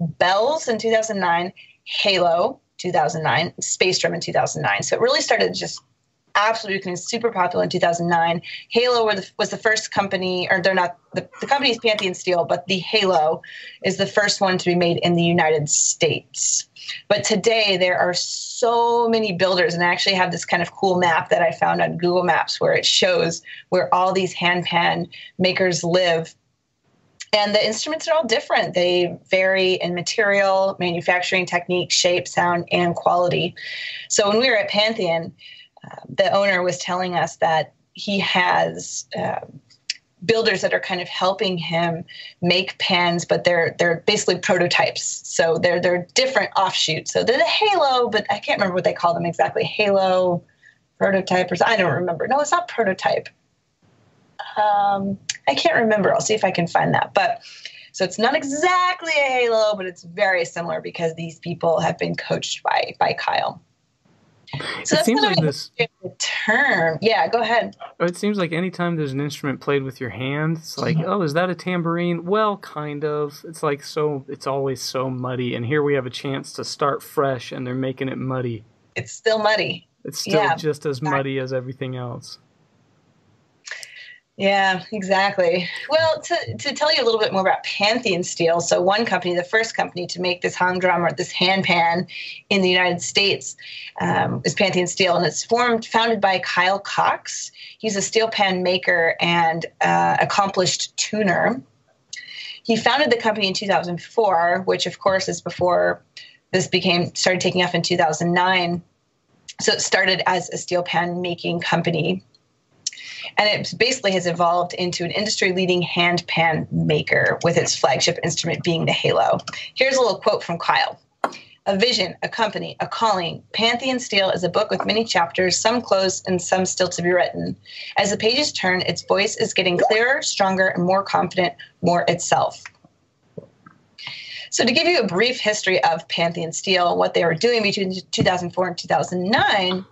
Bells in two thousand nine, Halo, two thousand nine, Space Drum in two thousand nine. So it really started just absolutely super popular in two thousand nine. Halo were the, was the first company, or they're not, the, the company is Pantheon Steel, but the Halo is the first one to be made in the United States. But today there are so many builders, and I actually have this kind of cool map that I found on Google Maps where it shows where all these hand pan makers live. And the instruments are all different. They vary in material, manufacturing technique, shape, sound, and quality. So when we were at Pantheon, uh, the owner was telling us that he has uh, builders that are kind of helping him make pans, but they're they're basically prototypes. So they're they're different offshoots. So they're the Halo, but I can't remember what they call them exactly. Halo prototype or I don't remember. No, it's not prototype. Um, I can't remember. I'll see if I can find that. But so it's not exactly a Halo, but it's very similar because these people have been coached by by Kyle. So it seems like this term. Yeah, go ahead. It seems like anytime there's an instrument played with your hand, it's like, mm-hmm. oh, is that a tambourine? Well, kind of. It's like so. It's always so muddy, and here we have a chance to start fresh, and they're making it muddy. It's still muddy. It's still yeah, just as exactly. muddy as everything else. Yeah, exactly. Well, to, to tell you a little bit more about Pantheon Steel, so one company, the first company to make this hang drum or this hand pan in the United States um, is Pantheon Steel, and it's formed, founded by Kyle Cox. He's a steel pan maker and uh, accomplished tuner. He founded the company in two thousand four, which, of course, is before this became started taking off in two thousand nine. So it started as a steel pan making company. And it basically has evolved into an industry-leading hand pan maker with its flagship instrument being the Halo. Here's a little quote from Kyle. A vision, a company, a calling. Pantheon Steel is a book with many chapters, some closed and some still to be written. As the pages turn, its voice is getting clearer, stronger, and more confident, more itself. So to give you a brief history of Pantheon Steel, what they were doing between two thousand four and two thousand nine...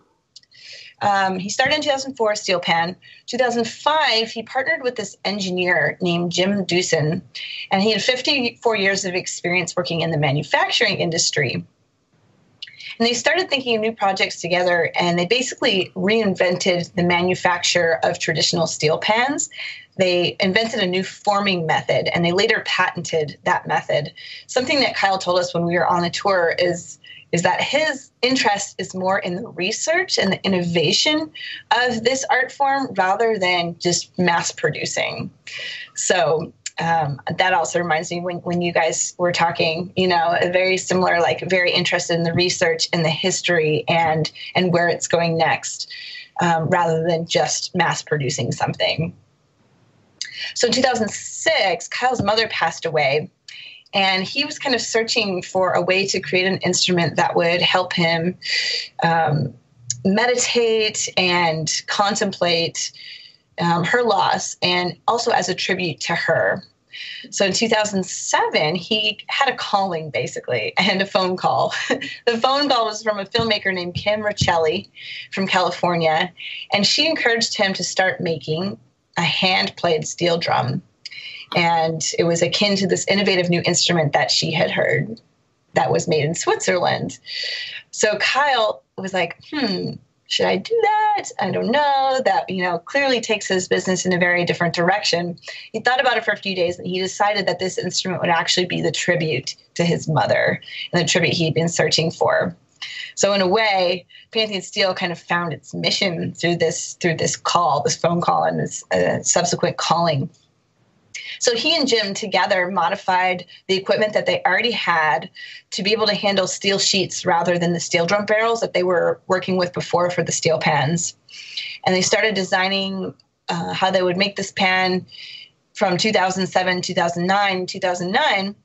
Um, he started in two thousand four, steel pan. two thousand five, he partnered with this engineer named Jim Dusen, and he had fifty-four years of experience working in the manufacturing industry. And they started thinking of new projects together, and they basically reinvented the manufacture of traditional steel pans. They invented a new forming method, and they later patented that method. Something that Kyle told us when we were on a tour is is that his interest is more in the research and the innovation of this art form rather than just mass producing. So um, that also reminds me when, when you guys were talking, you know, a very similar, like very interested in the research and the history and, and where it's going next um, rather than just mass producing something. So in two thousand six, Kyle's mother passed away. And he was kind of searching for a way to create an instrument that would help him um, meditate and contemplate um, her loss and also as a tribute to her. So in two thousand seven, he had a calling, basically, and a phone call. The phone call was from a filmmaker named Kim Riccelli from California, and she encouraged him to start making a hand-played steel drum. And it was akin to this innovative new instrument that she had heard that was made in Switzerland. So Kyle was like, hmm, should I do that? I don't know. That, you know, clearly takes his business in a very different direction. He thought about it for a few days, and he decided that this instrument would actually be the tribute to his mother and the tribute he'd been searching for. So in a way, Pantheon Steel kind of found its mission through this through this call, this phone call, and this uh, subsequent calling. So he and Jim together modified the equipment that they already had to be able to handle steel sheets rather than the steel drum barrels that they were working with before for the steel pans. And they started designing uh, how they would make this pan from two thousand seven, two thousand nine, two thousand nine.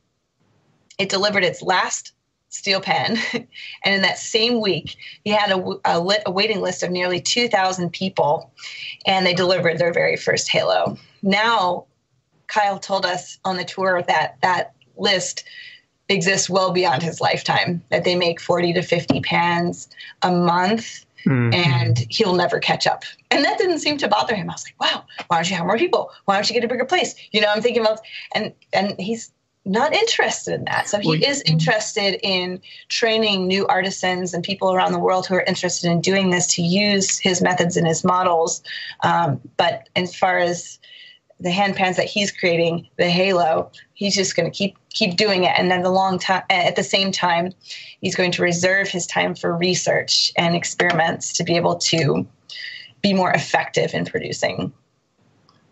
It delivered its last steel pan. And in that same week, he had a, a, lit, a waiting list of nearly two thousand people, and they delivered their very first Halo. Now, Kyle told us on the tour that that list exists well beyond his lifetime, that they make forty to fifty pans a month, mm-hmm. and he'll never catch up. And that didn't seem to bother him. I was like, wow, why don't you have more people? Why don't you get a bigger place? You know, I'm thinking about, and, and he's not interested in that. So he well, is interested in training new artisans and people around the world who are interested in doing this to use his methods and his models. Um, but as far as the hand pans that he's creating, the Halo, he's just going to keep keep doing it. And then the long time, at the same time, he's going to reserve his time for research and experiments to be able to be more effective in producing.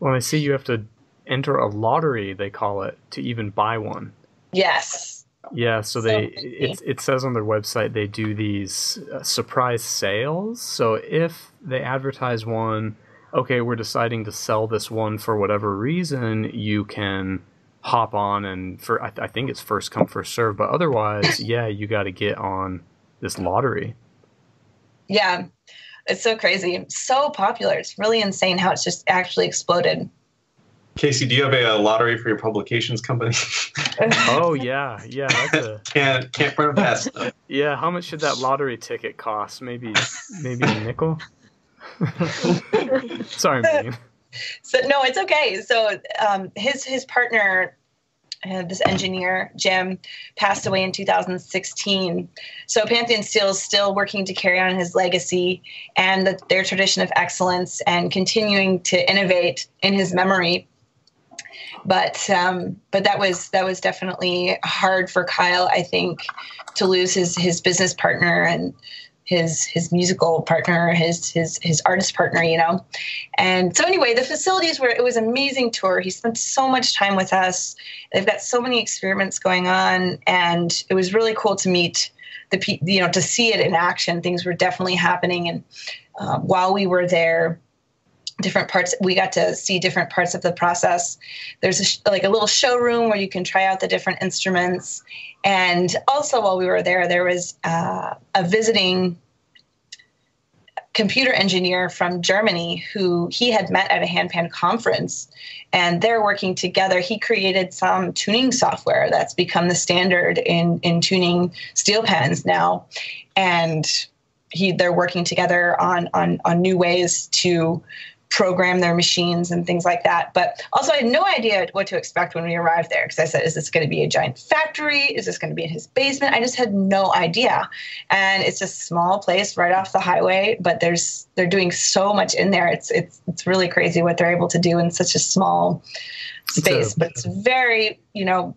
Well, I see you have to enter a lottery, they call it, to even buy one. Yes. Yeah, so, so they it, it says on their website they do these uh, surprise sales. So if they advertise one, okay, we're deciding to sell this one for whatever reason, you can hop on and for I, th I think it's first come, first serve, but otherwise, yeah, you got to get on this lottery. Yeah. It's so crazy. So popular. It's really insane how it's just actually exploded. Casey, do you have a, a lottery for your publications company? Oh, yeah. Yeah. That's a... can't, can't burn fast. Yeah. How much should that lottery ticket cost? Maybe maybe a nickel? Sorry, Megan. So, no, it's okay. So um, his, his partner, uh, this engineer, Jim, passed away in two thousand sixteen. So Pantheon Steel is still working to carry on his legacy and the, their tradition of excellence and continuing to innovate in his memory. But um, but that was that was definitely hard for Kyle, I think, to lose his his business partner and his his musical partner, his his his artist partner, you know. And so anyway, the facilities were it was an amazing tour. He spent so much time with us. They've got so many experiments going on, and it was really cool to meet the you know to see it in action. Things were definitely happening, and uh, while we were there. Different parts, we got to see different parts of the process. There's a sh like a little showroom where you can try out the different instruments. And also while we were there, there was uh, a visiting computer engineer from Germany who he had met at a handpan conference, and they're working together. He created some tuning software that's become the standard in, in tuning steel pans now. And he, they're working together on, on, on new ways to program their machines and things like that. But also I had no idea what to expect when we arrived there, because I said, is this going to be a giant factory? Is this going to be in his basement? I just had no idea. And it's a small place right off the highway, but there's they're doing so much in there. It's it's it's really crazy what they're able to do in such a small space. So, but it's very, you know,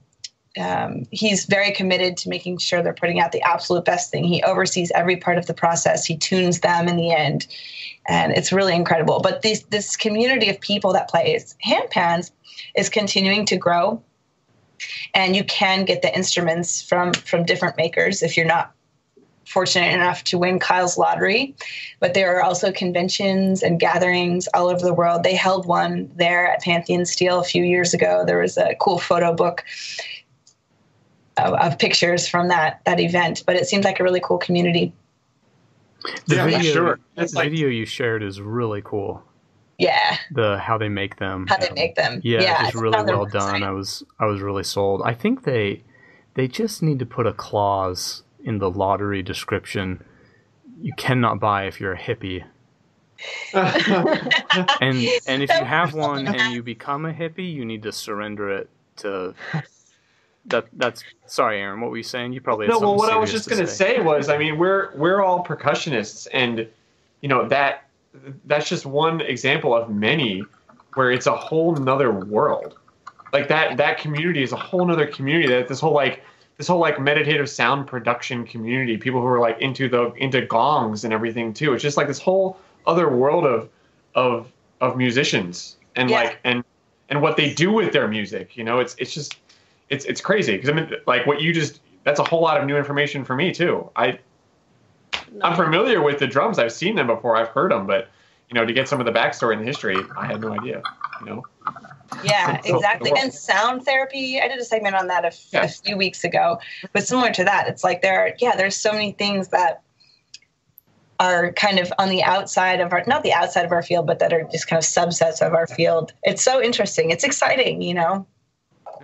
Um, he's very committed to making sure they're putting out the absolute best thing. He oversees every part of the process. He tunes them in the end, and it's really incredible. But these, this community of people that plays handpans is continuing to grow, and you can get the instruments from, from different makers if you're not fortunate enough to win Kyle's lottery. But there are also conventions and gatherings all over the world. They held one there at Pantheon Steel a few years ago. There was a cool photo book of pictures from that that event, but it seems like a really cool community. The yeah, video, sure. the like, video you shared is really cool. Yeah. The how they make them. How they um, make them. Yeah, yeah, it's really well done. I was I was really sold. I think they they just need to put a clause in the lottery description: you cannot buy if you're a hippie. and and if you have one and you become a hippie, you need to surrender it to. That, that's sorry, Aaron. What were you saying? You probably had no. Well, what I was just going to say was, I mean, we're we're all percussionists, and you know that that's just one example of many where it's a whole nother world. Like that that community is a whole nother community. That this whole like this whole like meditative sound production community, people who are like into the into gongs and everything too. It's just like this whole other world of of of musicians and yeah. like and and what they do with their music. You know, it's it's just. It's it's crazy because I mean, like what you just—that's a whole lot of new information for me too. I, no. I'm familiar with the drums. I've seen them before. I've heard them, but you know, to get some of the backstory and the history, I had no idea. You know. Yeah, so, exactly. And sound therapy. I did a segment on that a, f yeah. a few weeks ago. But similar to that, it's like there are yeah, there's so many things that are kind of on the outside of our not the outside of our field, but that are just kind of subsets of our field. It's so interesting. It's exciting, you know.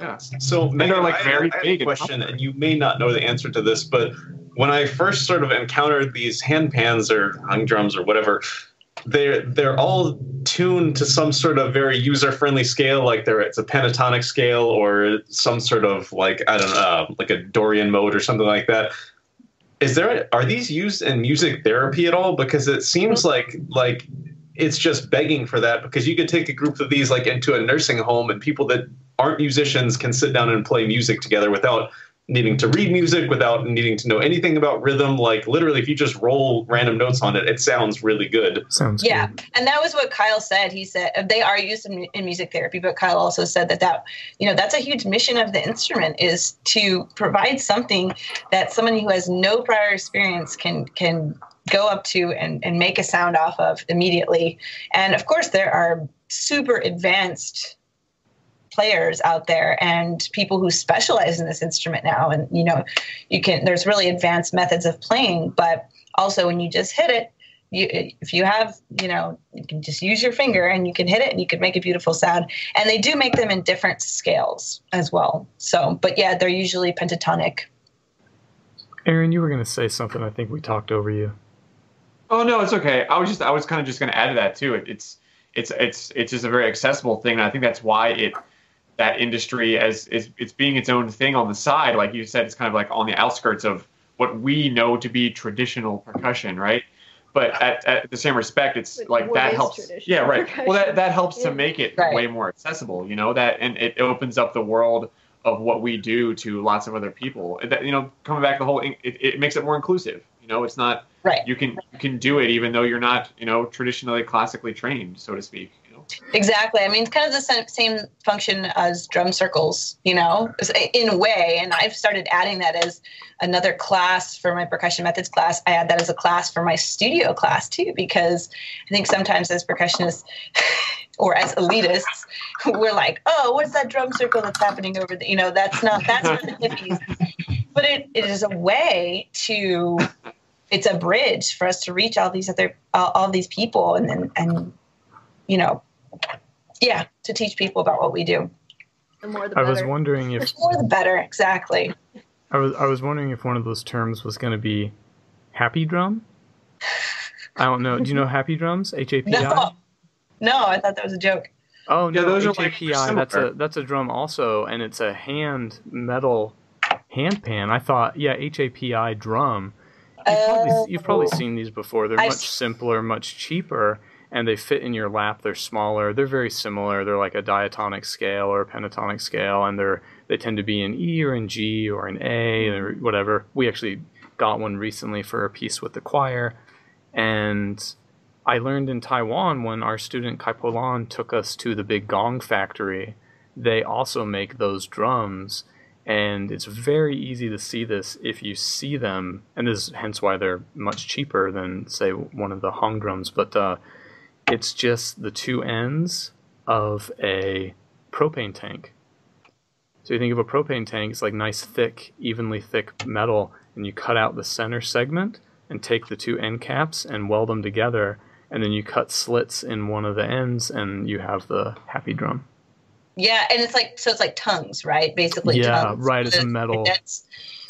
Yeah. So, Megan, like very I, I have a question, and you may not know the answer to this, but when I first sort of encountered these handpans or hung drums or whatever, they're, they're all tuned to some sort of very user-friendly scale, like there it's a pentatonic scale or some sort of, like, I don't know, like a Dorian mode or something like that. Is there, are these used in music therapy at all? Because it seems like, like... it's just begging for that, because you could take a group of these like into a nursing home, and people that aren't musicians can sit down and play music together without needing to read music, without needing to know anything about rhythm. Like literally, if you just roll random notes on it, it sounds really good. Sounds yeah. Good. And that was what Kyle said. He said they are used in, in music therapy, but Kyle also said that that, you know, that's a huge mission of the instrument, is to provide something that someone who has no prior experience can, can, go up to and, and make a sound off of immediately. And of course there are super advanced players out there and people who specialize in this instrument now. And, you know, you can, there's really advanced methods of playing, but also when you just hit it, you, if you have, you know, you can just use your finger and you can hit it and you can make a beautiful sound. And they do make them in different scales as well. So, but yeah, they're usually pentatonic. Aaron, you were going to say something. I think we talked over you. Oh no, it's okay. I was just, I was kind of just going to add to that too. It, it's, it's, it's, it's just a very accessible thing. And I think that's why it, that industry as is, it's being its own thing on the side. Like you said, it's kind of like on the outskirts of what we know to be traditional percussion. Right. But at, at the same respect, it's like, like that helps. Yeah. Right. Percussion. Well, that, that helps yeah. to make it right. way more accessible, you know, that, and it opens up the world of what we do to lots of other people. That, you know, coming back to the whole, it, it makes it more inclusive. You know, it's not, right. you can, you can do it even though you're not, you know, traditionally classically trained, so to speak. You know? Exactly. I mean, it's kind of the same function as drum circles, you know, in a way. And I've started adding that as another class for my percussion methods class. I add that as a class for my studio class too, because I think sometimes as percussionists, or as elitists, we're like, oh, what's that drum circle that's happening over there? You know, that's not, that's for the hippies. But it, it is a way to, it's a bridge for us to reach all these other, uh, all these people and, and, and, you know, yeah, to teach people about what we do. The more the better. I was wondering if... The more the better, exactly. I was, I was wondering if one of those terms was going to be happy drum? I don't know. Do you know happy drums? H A P I? No. No, I thought that was a joke. Oh no, yeah, those H A P I, are like that's a that's a drum also, and it's a hand metal hand pan. I thought, yeah, H A P I drum. You've, uh, probably, you've probably seen these before. They're I've much simpler, much cheaper, and they fit in your lap. They're smaller. They're very similar. They're like a diatonic scale or a pentatonic scale, and they're they tend to be an E or an G or an A or whatever. We actually got one recently for a piece with the choir, and I learned in Taiwan when our student Kai Polan took us to the big gong factory, they also make those drums, and it's very easy to see this if you see them, and this is hence why they're much cheaper than, say, one of the Hong drums, but uh, it's just the two ends of a propane tank. So you think of a propane tank, it's like nice, thick, evenly thick metal, and you cut out the center segment and take the two end caps and weld them together, and then you cut slits in one of the ends and you have the happy drum. Yeah. And it's like, so it's like tongues, right? Basically. Yeah. Tongues. Right. It's a metal.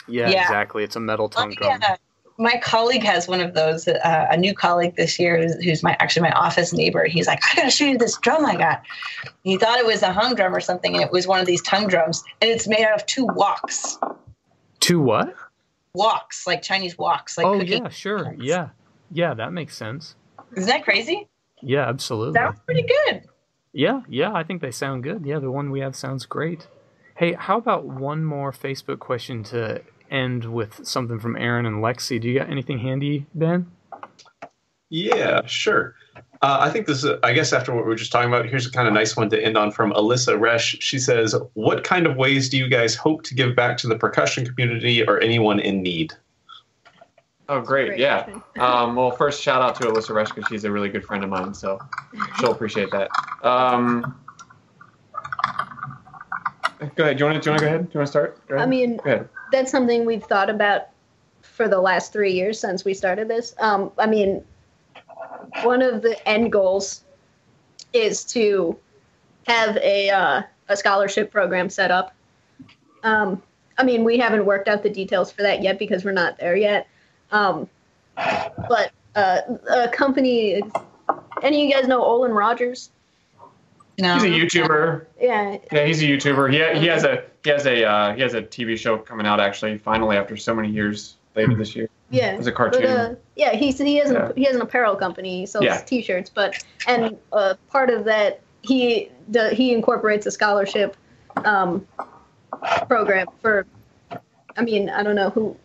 Yeah, yeah, exactly. It's a metal tongue oh, yeah. drum. My colleague has one of those, uh, a new colleague this year who's, who's my, actually my office neighbor. He's like, I got to show you this drum I got. And he thought it was a hung drum or something. And it was one of these tongue drums, and it's made out of two woks. Two what? Woks, like Chinese woks. Like oh cooking. Yeah, sure. Woks. Yeah. Yeah. That makes sense. Isn't that crazy? Yeah, absolutely. Sounds pretty good. Yeah, yeah, I think they sound good. Yeah, the one we have sounds great. Hey, how about one more Facebook question to end with something from Aaron and Lexie? Do you got anything handy, Ben? Yeah, sure. Uh, I think this is, I guess after what we were just talking about, here's a kind of nice one to end on from Alyssa Rech. She says, what kind of ways do you guys hope to give back to the percussion community or anyone in need? Oh, great. great yeah. Um, well, first, shout out to Alyssa Rech because she's a really good friend of mine, so she'll appreciate that. Um, go ahead. Do you want to go ahead? Do you want to start? I mean, that's something we've thought about for the last three years since we started this. Um, I mean, one of the end goals is to have a, uh, a scholarship program set up. Um, I mean, we haven't worked out the details for that yet because we're not there yet. Um, but uh, a company, any of you guys know Olin Rogers? No. He's a YouTuber. Yeah. Yeah, he's a YouTuber. He he has a he has a uh, he has a T V show coming out actually finally after so many years later this year. Yeah. As a cartoon. But, uh, yeah, he's he has yeah. an he has an apparel company. He sells yeah. T-shirts, but and uh, part of that he the, he incorporates a scholarship um, program for. I mean, I don't know who,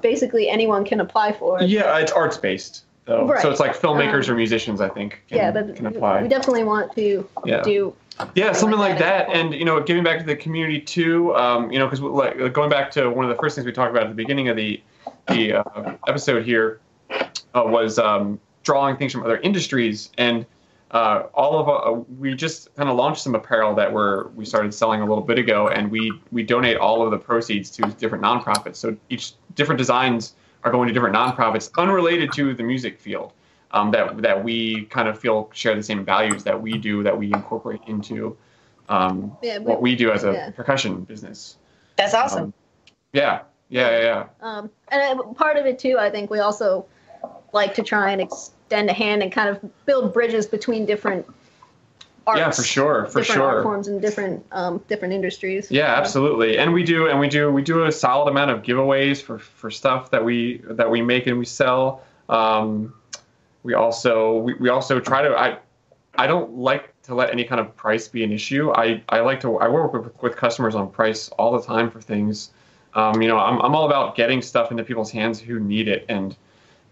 basically anyone can apply for it. Yeah, it's arts based, though. Right. So it's like filmmakers um, or musicians, I think, can, yeah, but can apply. We definitely want to yeah. do Yeah, something like that. that. And, you know, giving back to the community, too, um, you know, because like, going back to one of the first things we talked about at the beginning of the, the uh, episode here uh, was um, drawing things from other industries. And uh, all of uh, we just kind of launched some apparel that we're we started selling a little bit ago, and we we donate all of the proceeds to different nonprofits. So each different designs are going to different nonprofits unrelated to the music field. um, that that we kind of feel share the same values that we do, that we incorporate into um, yeah, we, what we do as a yeah. percussion business. That's awesome. Um, yeah, yeah, yeah. yeah. Um, and part of it too, I think we also like to try and extend a hand and kind of build bridges between different arts. Yeah, for sure, for different sure. Art forms and different um, different industries. Yeah, so. absolutely. And we do, and we do, we do a solid amount of giveaways for for stuff that we that we make and we sell. Um, we also we, we also try to. I I don't like to let any kind of price be an issue. I I like to I work with, with customers on price all the time for things. Um, you know, I'm I'm all about getting stuff into people's hands who need it. And.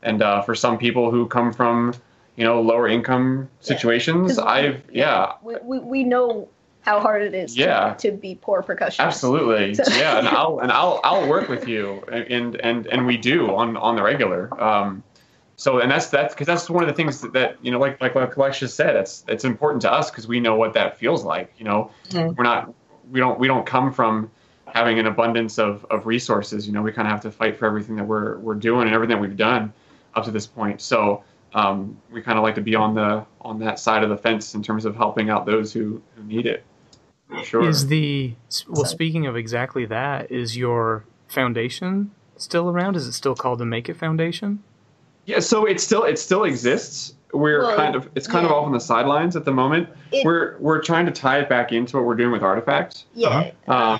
And uh, for some people who come from, you know, lower income situations, yeah. I've, yeah. We, we, we know how hard it is yeah. to, to be poor percussionists. Absolutely. So. Yeah. And I'll, and I'll, I'll work with you and, and, and we do on, on the regular. Um, so, and that's, that's cause that's one of the things that, that you know, like, like what Alexia said, it's, it's important to us cause we know what that feels like, you know, mm-hmm. we're not, we don't, we don't come from having an abundance of, of resources. You know, we kind of have to fight for everything that we're, we're doing and everything we've done up to this point. So um, we kind of like to be on the on that side of the fence in terms of helping out those who, who need it. Sure. Is the well speaking of exactly that, is your foundation still around? Is it still called the Make It Foundation? Yeah, so it still it still exists. We're well, kind of it's kind yeah. of off on the sidelines at the moment. It, we're we're trying to tie it back into what we're doing with Artifact. Yeah. Uh-huh. Uh,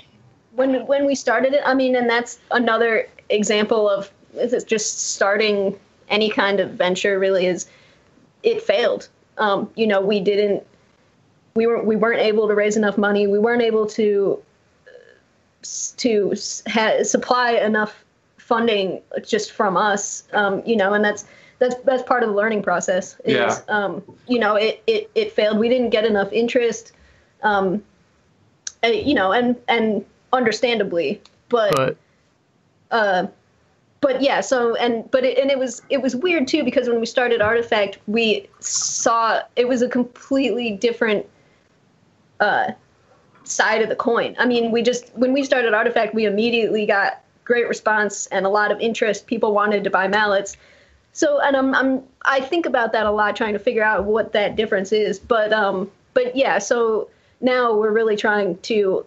when when we started it, I mean, and that's another example of it's just starting any kind of venture really is, it failed. Um, you know, we didn't, we weren't, we weren't able to raise enough money. We weren't able to, to ha- supply enough funding just from us. Um, you know, and that's, that's, that's part of the learning process. Is, yeah. Um, you know, it, it, it failed. We didn't get enough interest, um, and, you know, and, and understandably, but, but. uh, But yeah, so and but it, and it was it was weird too because when we started Artifact, we saw it was a completely different uh, side of the coin. I mean, we just when we started Artifact, we immediately got great response and a lot of interest. People wanted to buy mallets. So and I'm I'm I think about that a lot, trying to figure out what that difference is. But um, but yeah, so now we're really trying to.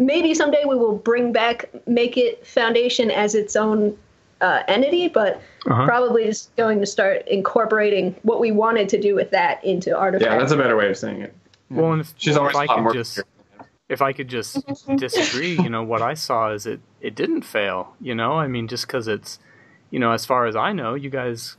Maybe someday we will bring back Make It Foundation as its own uh, entity, but uh-huh. probably just going to start incorporating what we wanted to do with that into Artifact. Yeah, that's a better way of saying it. Yeah. Well, and if, She's well, always if, a lot I more just, if I could just disagree, you know, what I saw is it, it didn't fail, you know? I mean, just because it's, you know, as far as I know, you guys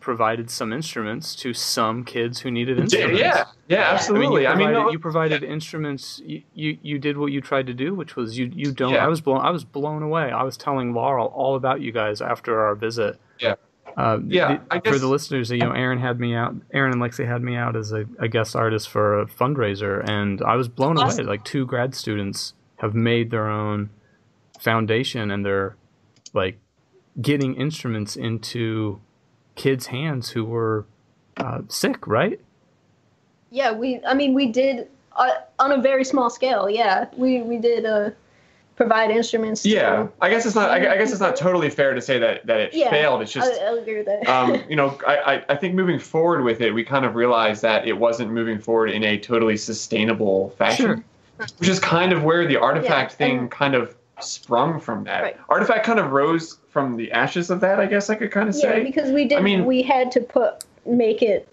provided some instruments to some kids who needed instruments. Yeah, yeah, absolutely. I mean, you provided, I mean, no, you provided yeah. instruments. You, you you did what you tried to do, which was you you don't. Yeah. I was blown. I was blown away. I was telling Laurel all about you guys after our visit. Yeah, uh, yeah. The, I guess, for the listeners, you know, Aaron had me out. Aaron and Lexie had me out as a, a guest artist for a fundraiser, and I was blown awesome. away. Like two grad students have made their own foundation, and they're like getting instruments into kids' hands who were uh, sick, right? Yeah, we. I mean, we did uh, on a very small scale. Yeah, we we did uh, provide instruments. Yeah, to, I guess it's not. I, I guess it's not totally fair to say that that it yeah, failed. It's just. I, I agree with that. um, you know, I, I I think moving forward with it, we kind of realized that it wasn't moving forward in a totally sustainable fashion, sure. which is kind of where the Artifact yeah, thing and, kind of sprung from that. Right. Artifact kind of rose from the ashes of that, I guess I could kind of say. Yeah, because we didn't, I mean, we had to put, make it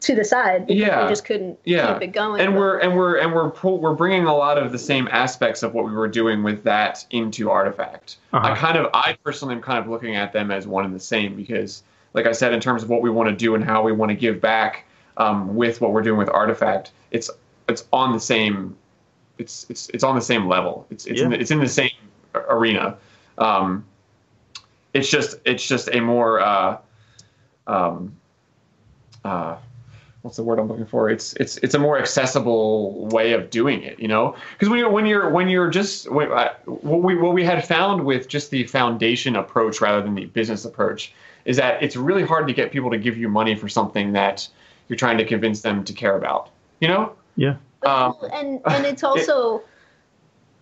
to the side because yeah, we just couldn't yeah. keep it going. And we're, and we're, and we're, we're bringing a lot of the same aspects of what we were doing with that into Artifact. Uh-huh. I kind of, I personally am kind of looking at them as one and the same because, like I said, in terms of what we want to do and how we want to give back um, with what we're doing with Artifact, it's, it's on the same, it's, it's, it's on the same level. It's, it's, yeah. in, the, it's in the same arena. Um, It's just it's just a more uh, um, uh, what's the word I'm looking for? It's it's it's a more accessible way of doing it, you know. Because when you're when you're when you're just when, uh, what we what we had found with just the foundation approach rather than the business approach is that it's really hard to get people to give you money for something that you're trying to convince them to care about, you know. Yeah. Um, and and it's also. It,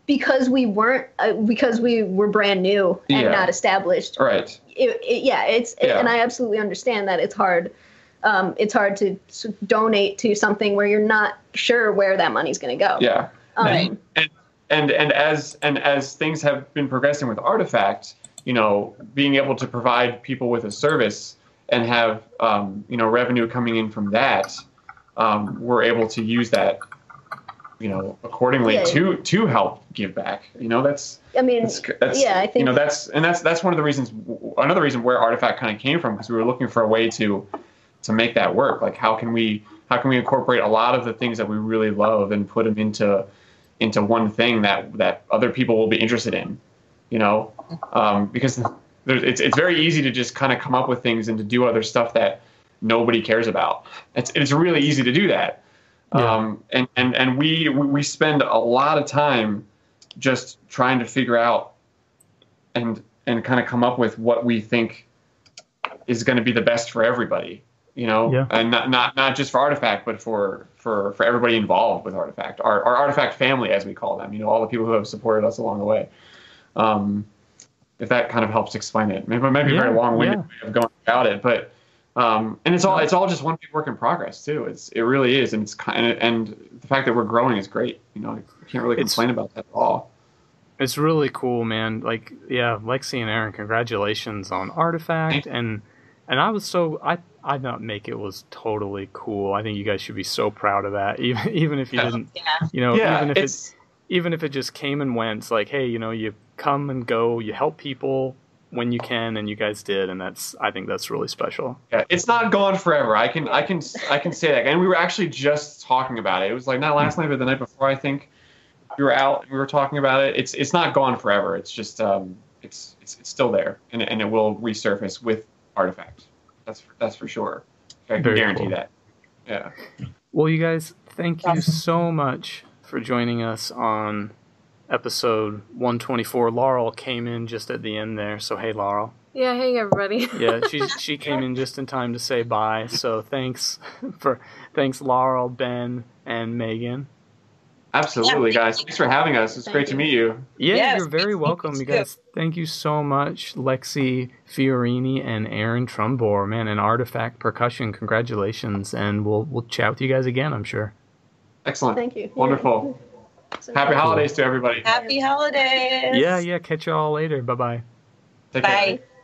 because we weren't uh, because we were brand new and yeah. not established. Right. It, it, yeah. It's it, yeah. and I absolutely understand that it's hard. Um, it's hard to donate to something where you're not sure where that money's going to go. Yeah. Um, and, and and and as and as things have been progressing with Artifact, you know, being able to provide people with a service and have um, you know, revenue coming in from that, um, we're able to use that, you know, accordingly yeah. to to help give back. You know, that's. I mean, that's, that's, yeah, I think. You know, that's and that's that's one of the reasons. Another reason where Artifact kind of came from, because we were looking for a way to. to make that work. Like, how can we how can we incorporate a lot of the things that we really love and put them into into one thing that that other people will be interested in, you know? Um, because it's it's very easy to just kind of come up with things and to do other stuff that nobody cares about. It's it's really easy to do that. Yeah. Um, and and and we we spend a lot of time just trying to figure out and and kind of come up with what we think is going to be the best for everybody. You know, yeah. and not, not not just for Artifact, but for for for everybody involved with Artifact, our our Artifact family, as we call them. You know, all the people who have supported us along the way. Um, if that kind of helps explain it, maybe it might be yeah, a very long-winded yeah. way of going about it, but um, and it's all it's all just one big work in progress too. It's it really is, and it's kind of, and the fact that we're growing is great. You know, I can't really it's, complain about that at all. It's really cool, man. Like, yeah, Lexie and Aaron, congratulations on Artifact, Thanks. and and I was so I. I thought Make It was totally cool. I think you guys should be so proud of that. Even even if you yeah. didn't, you know, yeah, even if it's... it, even if it just came and went, it's like, hey, you know, you come and go, you help people when you can, and you guys did, and that's, I think that's really special. Yeah, it's not gone forever. I can I can I can say that. And we were actually just talking about it. It was like not last night, but the night before, I think we were out and we were talking about it. It's it's not gone forever. It's just um, it's it's it's still there, and and it will resurface with Artifact. That's for, that's for sure. I can Very guarantee cool. that. Yeah. Well, you guys, thank you so much for joining us on episode one twenty-four. Laurel came in just at the end there, so hey, Laurel. Yeah, hey everybody. yeah, she she came in just in time to say bye. So thanks for thanks Laurel, Ben, and Megan. Absolutely, guys. Thanks for having us. It's thank great you. to meet you. Yeah, yes. You're very welcome, you guys. Thank you so much, Lexie Fiorini and Aaron Trumbore, man, and Artifact Percussion. Congratulations, and we'll we'll chat with you guys again, I'm sure. Excellent. Thank you. Wonderful. Yeah. Happy holidays to everybody. Happy holidays. Yeah, yeah. Catch you all later. Bye-bye. Take Bye. Care.